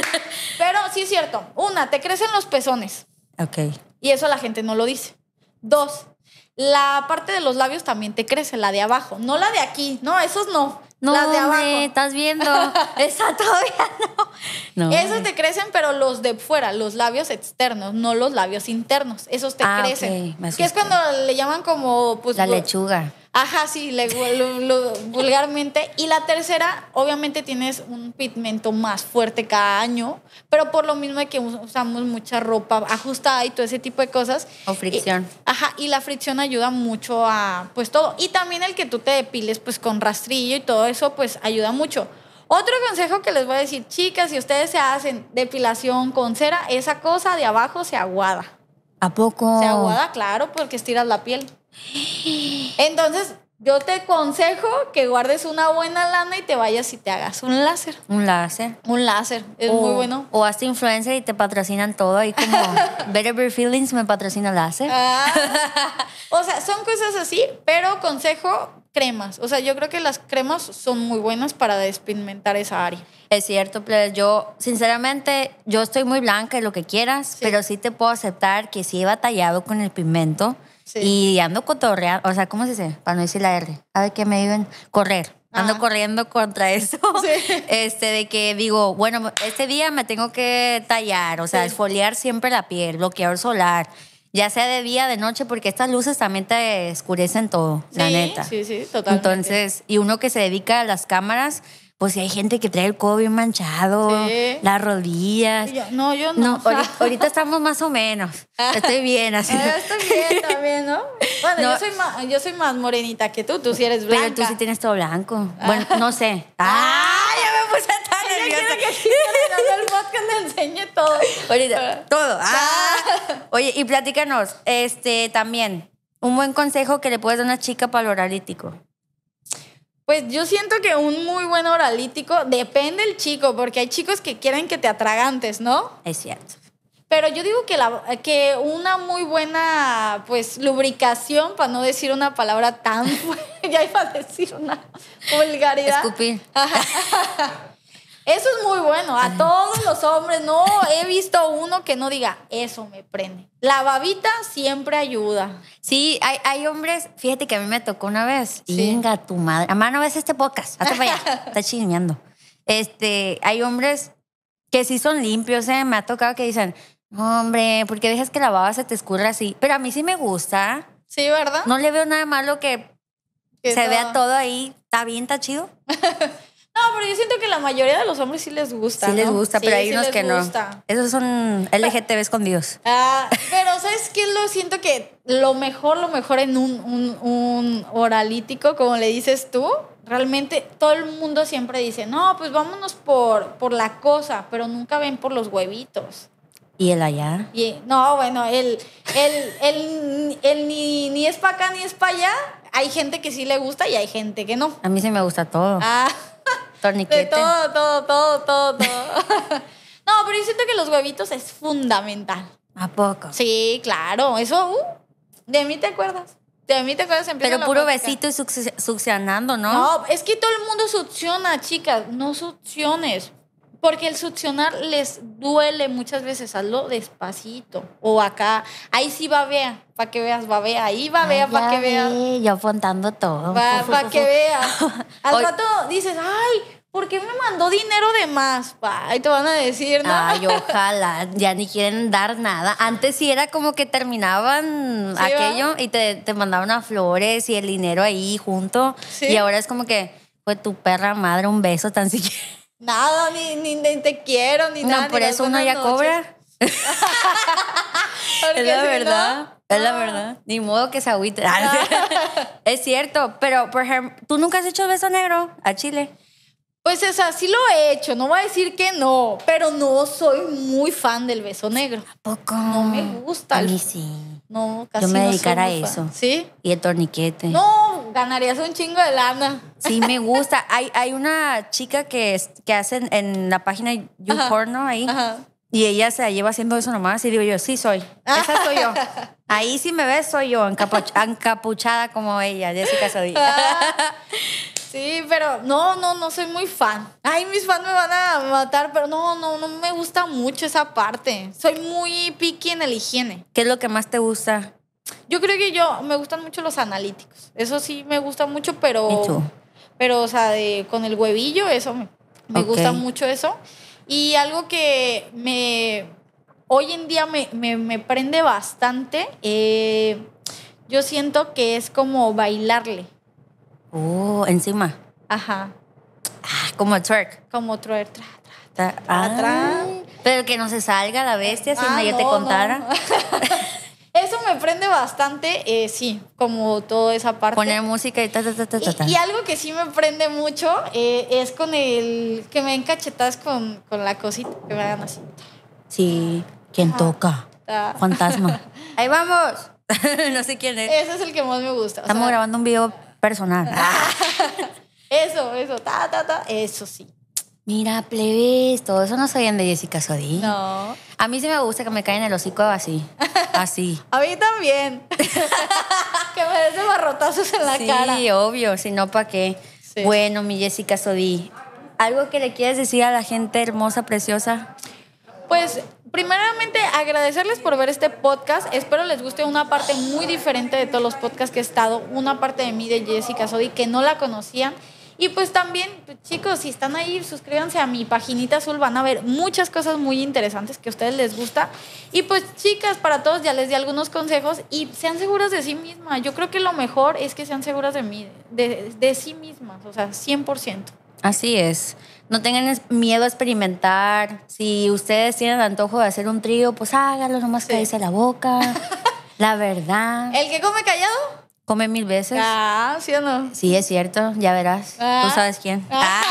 Pero sí es cierto. Una, te crecen los pezones. Ok. Y eso la gente no lo dice. Dos, la parte de los labios también te crece, la de abajo. No la de aquí, no, esos no. No, las de abajo. Me estás viendo. Esa todavía no. no Esos te crecen, pero los de fuera, los labios externos, no los labios internos. Esos te ah, crecen. Okay. Me asusté. Que es cuando le llaman como... Pues, la lechuga. Ajá, sí, le, lo, lo, vulgarmente. Y la tercera, obviamente tienes un pigmento más fuerte cada año, pero por lo mismo de que usamos mucha ropa ajustada y todo ese tipo de cosas. O fricción. Y, ajá, y la fricción ayuda mucho a pues todo. Y también el que tú te depiles pues con rastrillo y todo eso pues ayuda mucho. Otro consejo que les voy a decir, chicas, si ustedes se hacen depilación con cera, esa cosa de abajo se aguada. ¿A poco? Se aguada, claro, porque estiras la piel. Entonces, yo te aconsejo que guardes una buena lana y te vayas y te hagas un láser. Un láser. Un láser, es o, muy bueno. O hazte influencer y te patrocinan todo. Ahí como Better Feelings me patrocina láser. Ah, o sea, son cosas así, pero consejo, cremas. O sea, yo creo que las cremas son muy buenas para despigmentar esa área. Es cierto, plebes. Yo, sinceramente, yo estoy muy blanca y lo que quieras, sí. pero sí te puedo aceptar que sí he batallado con el pigmento. Sí. Y ando cotorreando, o sea, ¿cómo se dice? Para no decir la R. A ver qué me dicen, correr. Ando ah. corriendo contra eso. Sí. Este, de que digo, bueno, este día me tengo que tallar, o sea, sí. Exfoliar siempre la piel, bloqueador solar, ya sea de día, de noche, porque estas luces también te oscurecen todo, sí, la neta. Sí, sí, totalmente. Entonces, y uno que se dedica a las cámaras, pues si hay gente que trae el codo bien manchado, sí. Las rodillas. Yo, no, yo no. no ahorita, ahorita estamos más o menos. Estoy bien así. Yo estoy bien también, ¿no? Bueno, no. Yo, soy más, yo soy más morenita que tú. Tú sí eres blanca. Pero tú sí tienes todo blanco. Ah. Bueno, no sé. ¡Ah! ah ya me puse tan yo nerviosa. Yo quiero que sí, el podcast me enseñe todo. Ahorita, todo. Ah. Oye, y platícanos, este, también, un buen consejo que le puedes dar a una chica para el oralítico. Pues yo siento que un muy buen oralítico depende del chico, porque hay chicos que quieren que te atragantes, ¿no? Es cierto. Pero yo digo que, la, que una muy buena, pues, lubricación, para no decir una palabra tan fuerte, ya iba a decir una vulgaridad. Escupir. Eso es muy bueno. A todos los hombres, no he visto uno que no diga, eso me prende. La babita siempre ayuda. Sí, hay, hay hombres, fíjate que a mí me tocó una vez. Venga, sí. Tu madre. Amá, no ves este podcast. Hazte para allá. Está chismeando. Este, hay hombres que sí son limpios, ¿eh? Me ha tocado que dicen, hombre, ¿por qué dejas que la baba se te escurra así? Pero a mí sí me gusta. Sí, ¿verdad? No le veo nada malo que, que se todo. Vea todo ahí. Está bien, está chido. No, pero yo siento que la mayoría de los hombres sí les gusta. Sí, ¿no? Les gusta, pero sí, hay unos sí que gusta. No. Esos son L G T B escondidos. Ah, pero ¿sabes qué? Lo siento que lo mejor, lo mejor en un, un, un oralítico, como le dices tú, realmente todo el mundo siempre dice, no, pues vámonos por, por la cosa, pero nunca ven por los huevitos. ¿Y el allá? Y, no, bueno, el, el, el, el, el ni, ni es para acá ni es para allá. Hay gente que sí le gusta y hay gente que no. A mí sí me gusta todo. Ah, torniquete. De todo, todo, todo, todo, todo. No, pero yo siento que los huevitos es fundamental. ¿A poco? Sí, claro. Eso, uh, de mí te acuerdas. De mí te acuerdas. Pero puro besito y succionando, ¿no? No, es que todo el mundo succiona, chicas. No succiones. Porque el succionar les duele muchas veces. Hazlo despacito. O acá. Ahí sí babea. Para que veas, babea. Ahí babea para que veas. Sí, yo apuntando todo. Para pa que veas. Al Hoy, rato dices, ay, ¿por qué me mandó dinero de más? Ahí te van a decir, ¿no? Ay, ojalá. Ya ni quieren dar nada. Antes sí era como que terminaban sí, aquello ¿va? Y te, te mandaban a flores y el dinero ahí junto. ¿Sí? Y ahora es como que, pues tu perra madre, un beso tan siquiera. Nada, ni, ni, ni te quiero, ni no, nada. No, por eso uno ya noches. Cobra. Es la si verdad, no? Es la verdad. Ni modo que se agüite. Es cierto, pero por ejemplo, ¿tú nunca has hecho beso negro a Chile? Pues o sea, sí lo he hecho, no voy a decir que no, pero no soy muy fan del beso negro. ¿A poco? No me gusta. A mí sí. No, casi no. Yo me dedicara no a eso. Fan. ¿Sí? Y el torniquete. No, ganarías un chingo de lana. Sí, me gusta. hay, hay una chica que, que hace en la página YouPorno ahí. Ajá. Y ella se la lleva haciendo eso nomás y digo yo, sí soy, esa soy yo. Ahí sí me ves, soy yo, encapuchada como ella, Jessica Sodi. Ah, sí, pero no, no, no soy muy fan. Ay, mis fans me van a matar, pero no, no, no me gusta mucho esa parte. Soy muy picky en el higiene. ¿Qué es lo que más te gusta? Yo creo que yo, me gustan mucho los analíticos. Eso sí me gusta mucho, pero... ¿Y tú? Pero, o sea, de, con el huevillo, eso me, me okay. gusta mucho eso. Y algo que me hoy en día me, me, me prende bastante, eh, yo siento que es como bailarle. Oh, encima. Ajá. Ah, como twerk. Como twerk. Tra, tra, tra, ah, tra. Pero que no se salga la bestia, si ah, no, yo te contara. No. Eso me prende bastante, eh, sí, como toda esa parte. Poner música y ta, ta, ta, ta, ta. Y, y algo que sí me prende mucho eh, es con el... Que me den cachetadas con, con la cosita, que me hagan así. Sí, ¿quién ah, toca? Ta. Fantasma. ¡Ahí vamos! No sé quién es. Ese es el que más me gusta. Estamos o sea, grabando un video personal. Eso, eso, ta, ta, ta. Eso sí. Mira, plebes, todo eso no sabían de Jessica Sodi. No. A mí sí me gusta que me caigan el hocico así. Así. A mí también. Que me des de barrotazos en la sí, cara. Sí, obvio, si no, ¿para qué? Sí. Bueno, mi Jessica Sodi, ¿algo que le quieres decir a la gente hermosa, preciosa? Pues primeramente agradecerles por ver este podcast. Espero les guste una parte muy diferente de todos los podcasts que he estado, una parte de mí, de Jessica Sodi, que no la conocía. Y pues también, pues chicos, si están ahí, suscríbanse a mi paginita azul, van a ver muchas cosas muy interesantes que a ustedes les gusta. Y pues chicas, para todos ya les di algunos consejos y sean seguras de sí mismas. Yo creo que lo mejor es que sean seguras de mí, de, de sí mismas, o sea, cien por ciento. Así es. No tengan miedo a experimentar. Si ustedes tienen antojo de hacer un trío, pues háganlo, nomás sí. Cállese la boca. La verdad. ¿El que come callado? Come mil veces. Ah, ¿sí o no? Sí, es cierto, ya verás. Ah. Tú sabes quién. Ah,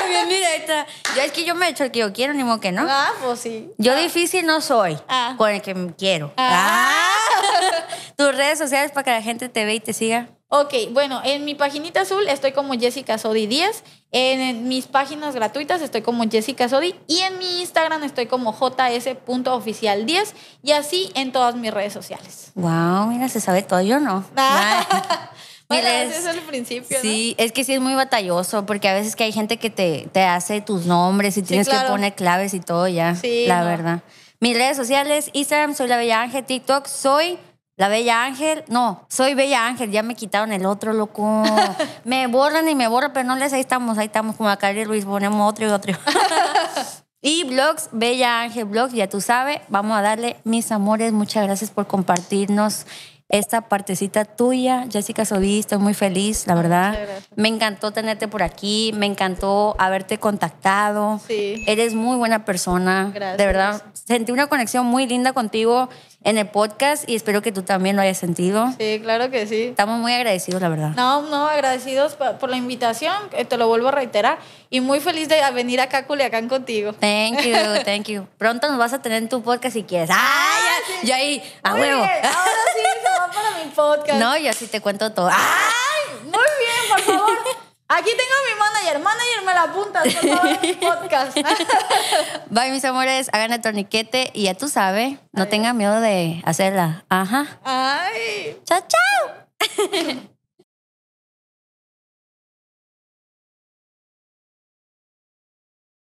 yo bien directa. Yo es que yo me echo el que yo quiero, ni modo que no. Ah, pues sí. Yo ah. difícil no soy, ah. con el que quiero. Ah. Ah. Tus redes sociales para que la gente te vea y te siga. Ok, bueno, en mi paginita azul estoy como Jessica Sodi diez. En, en mis páginas gratuitas estoy como Jessica Sodi. Y en mi Instagram estoy como js punto oficial diez. Y así en todas mis redes sociales. Wow, mira, se sabe todo, yo no. Ah. Bueno, ese es el principio, sí, ¿no? Es que sí es muy batalloso, porque a veces que hay gente que te, te hace tus nombres y sí, tienes claro. que poner claves y todo ya, sí, la no. verdad. Mis redes sociales, Instagram, soy la Bella Ángel, TikTok, soy... La Bella Ángel, no, soy Bella Ángel, ya me quitaron el otro, loco. Me borran y me borran, pero no les, ahí estamos, ahí estamos como a Cari Ruiz, ponemos otro y otro. Y blogs, Bella Ángel Blogs, ya tú sabes, vamos a darle, mis amores, muchas gracias por compartirnos esta partecita tuya, Jessica Sodi, estoy muy feliz, la verdad. Me encantó tenerte por aquí, me encantó haberte contactado. Sí. Eres muy buena persona, gracias, de verdad. Gracias. Sentí una conexión muy linda contigo en el podcast y espero que tú también lo hayas sentido. Sí, claro que sí. Estamos muy agradecidos, la verdad. No, no, agradecidos por la invitación, te lo vuelvo a reiterar, y muy feliz de venir acá a Culiacán contigo. Thank you, thank you. Pronto nos vas a tener en tu podcast si quieres. ¡Ah, ya! Sí. Yo ahí, a huevo. Ahora sí, para mi podcast. No, yo así te cuento todo. ¡Ay! Muy bien, por favor. Aquí tengo a mi manager. Manager, me la apuntas, por favor, mi podcast. Bye, mis amores. Hagan el torniquete y ya tú sabes, no tengan miedo de hacerla. Ajá. Ay. Chao, chao.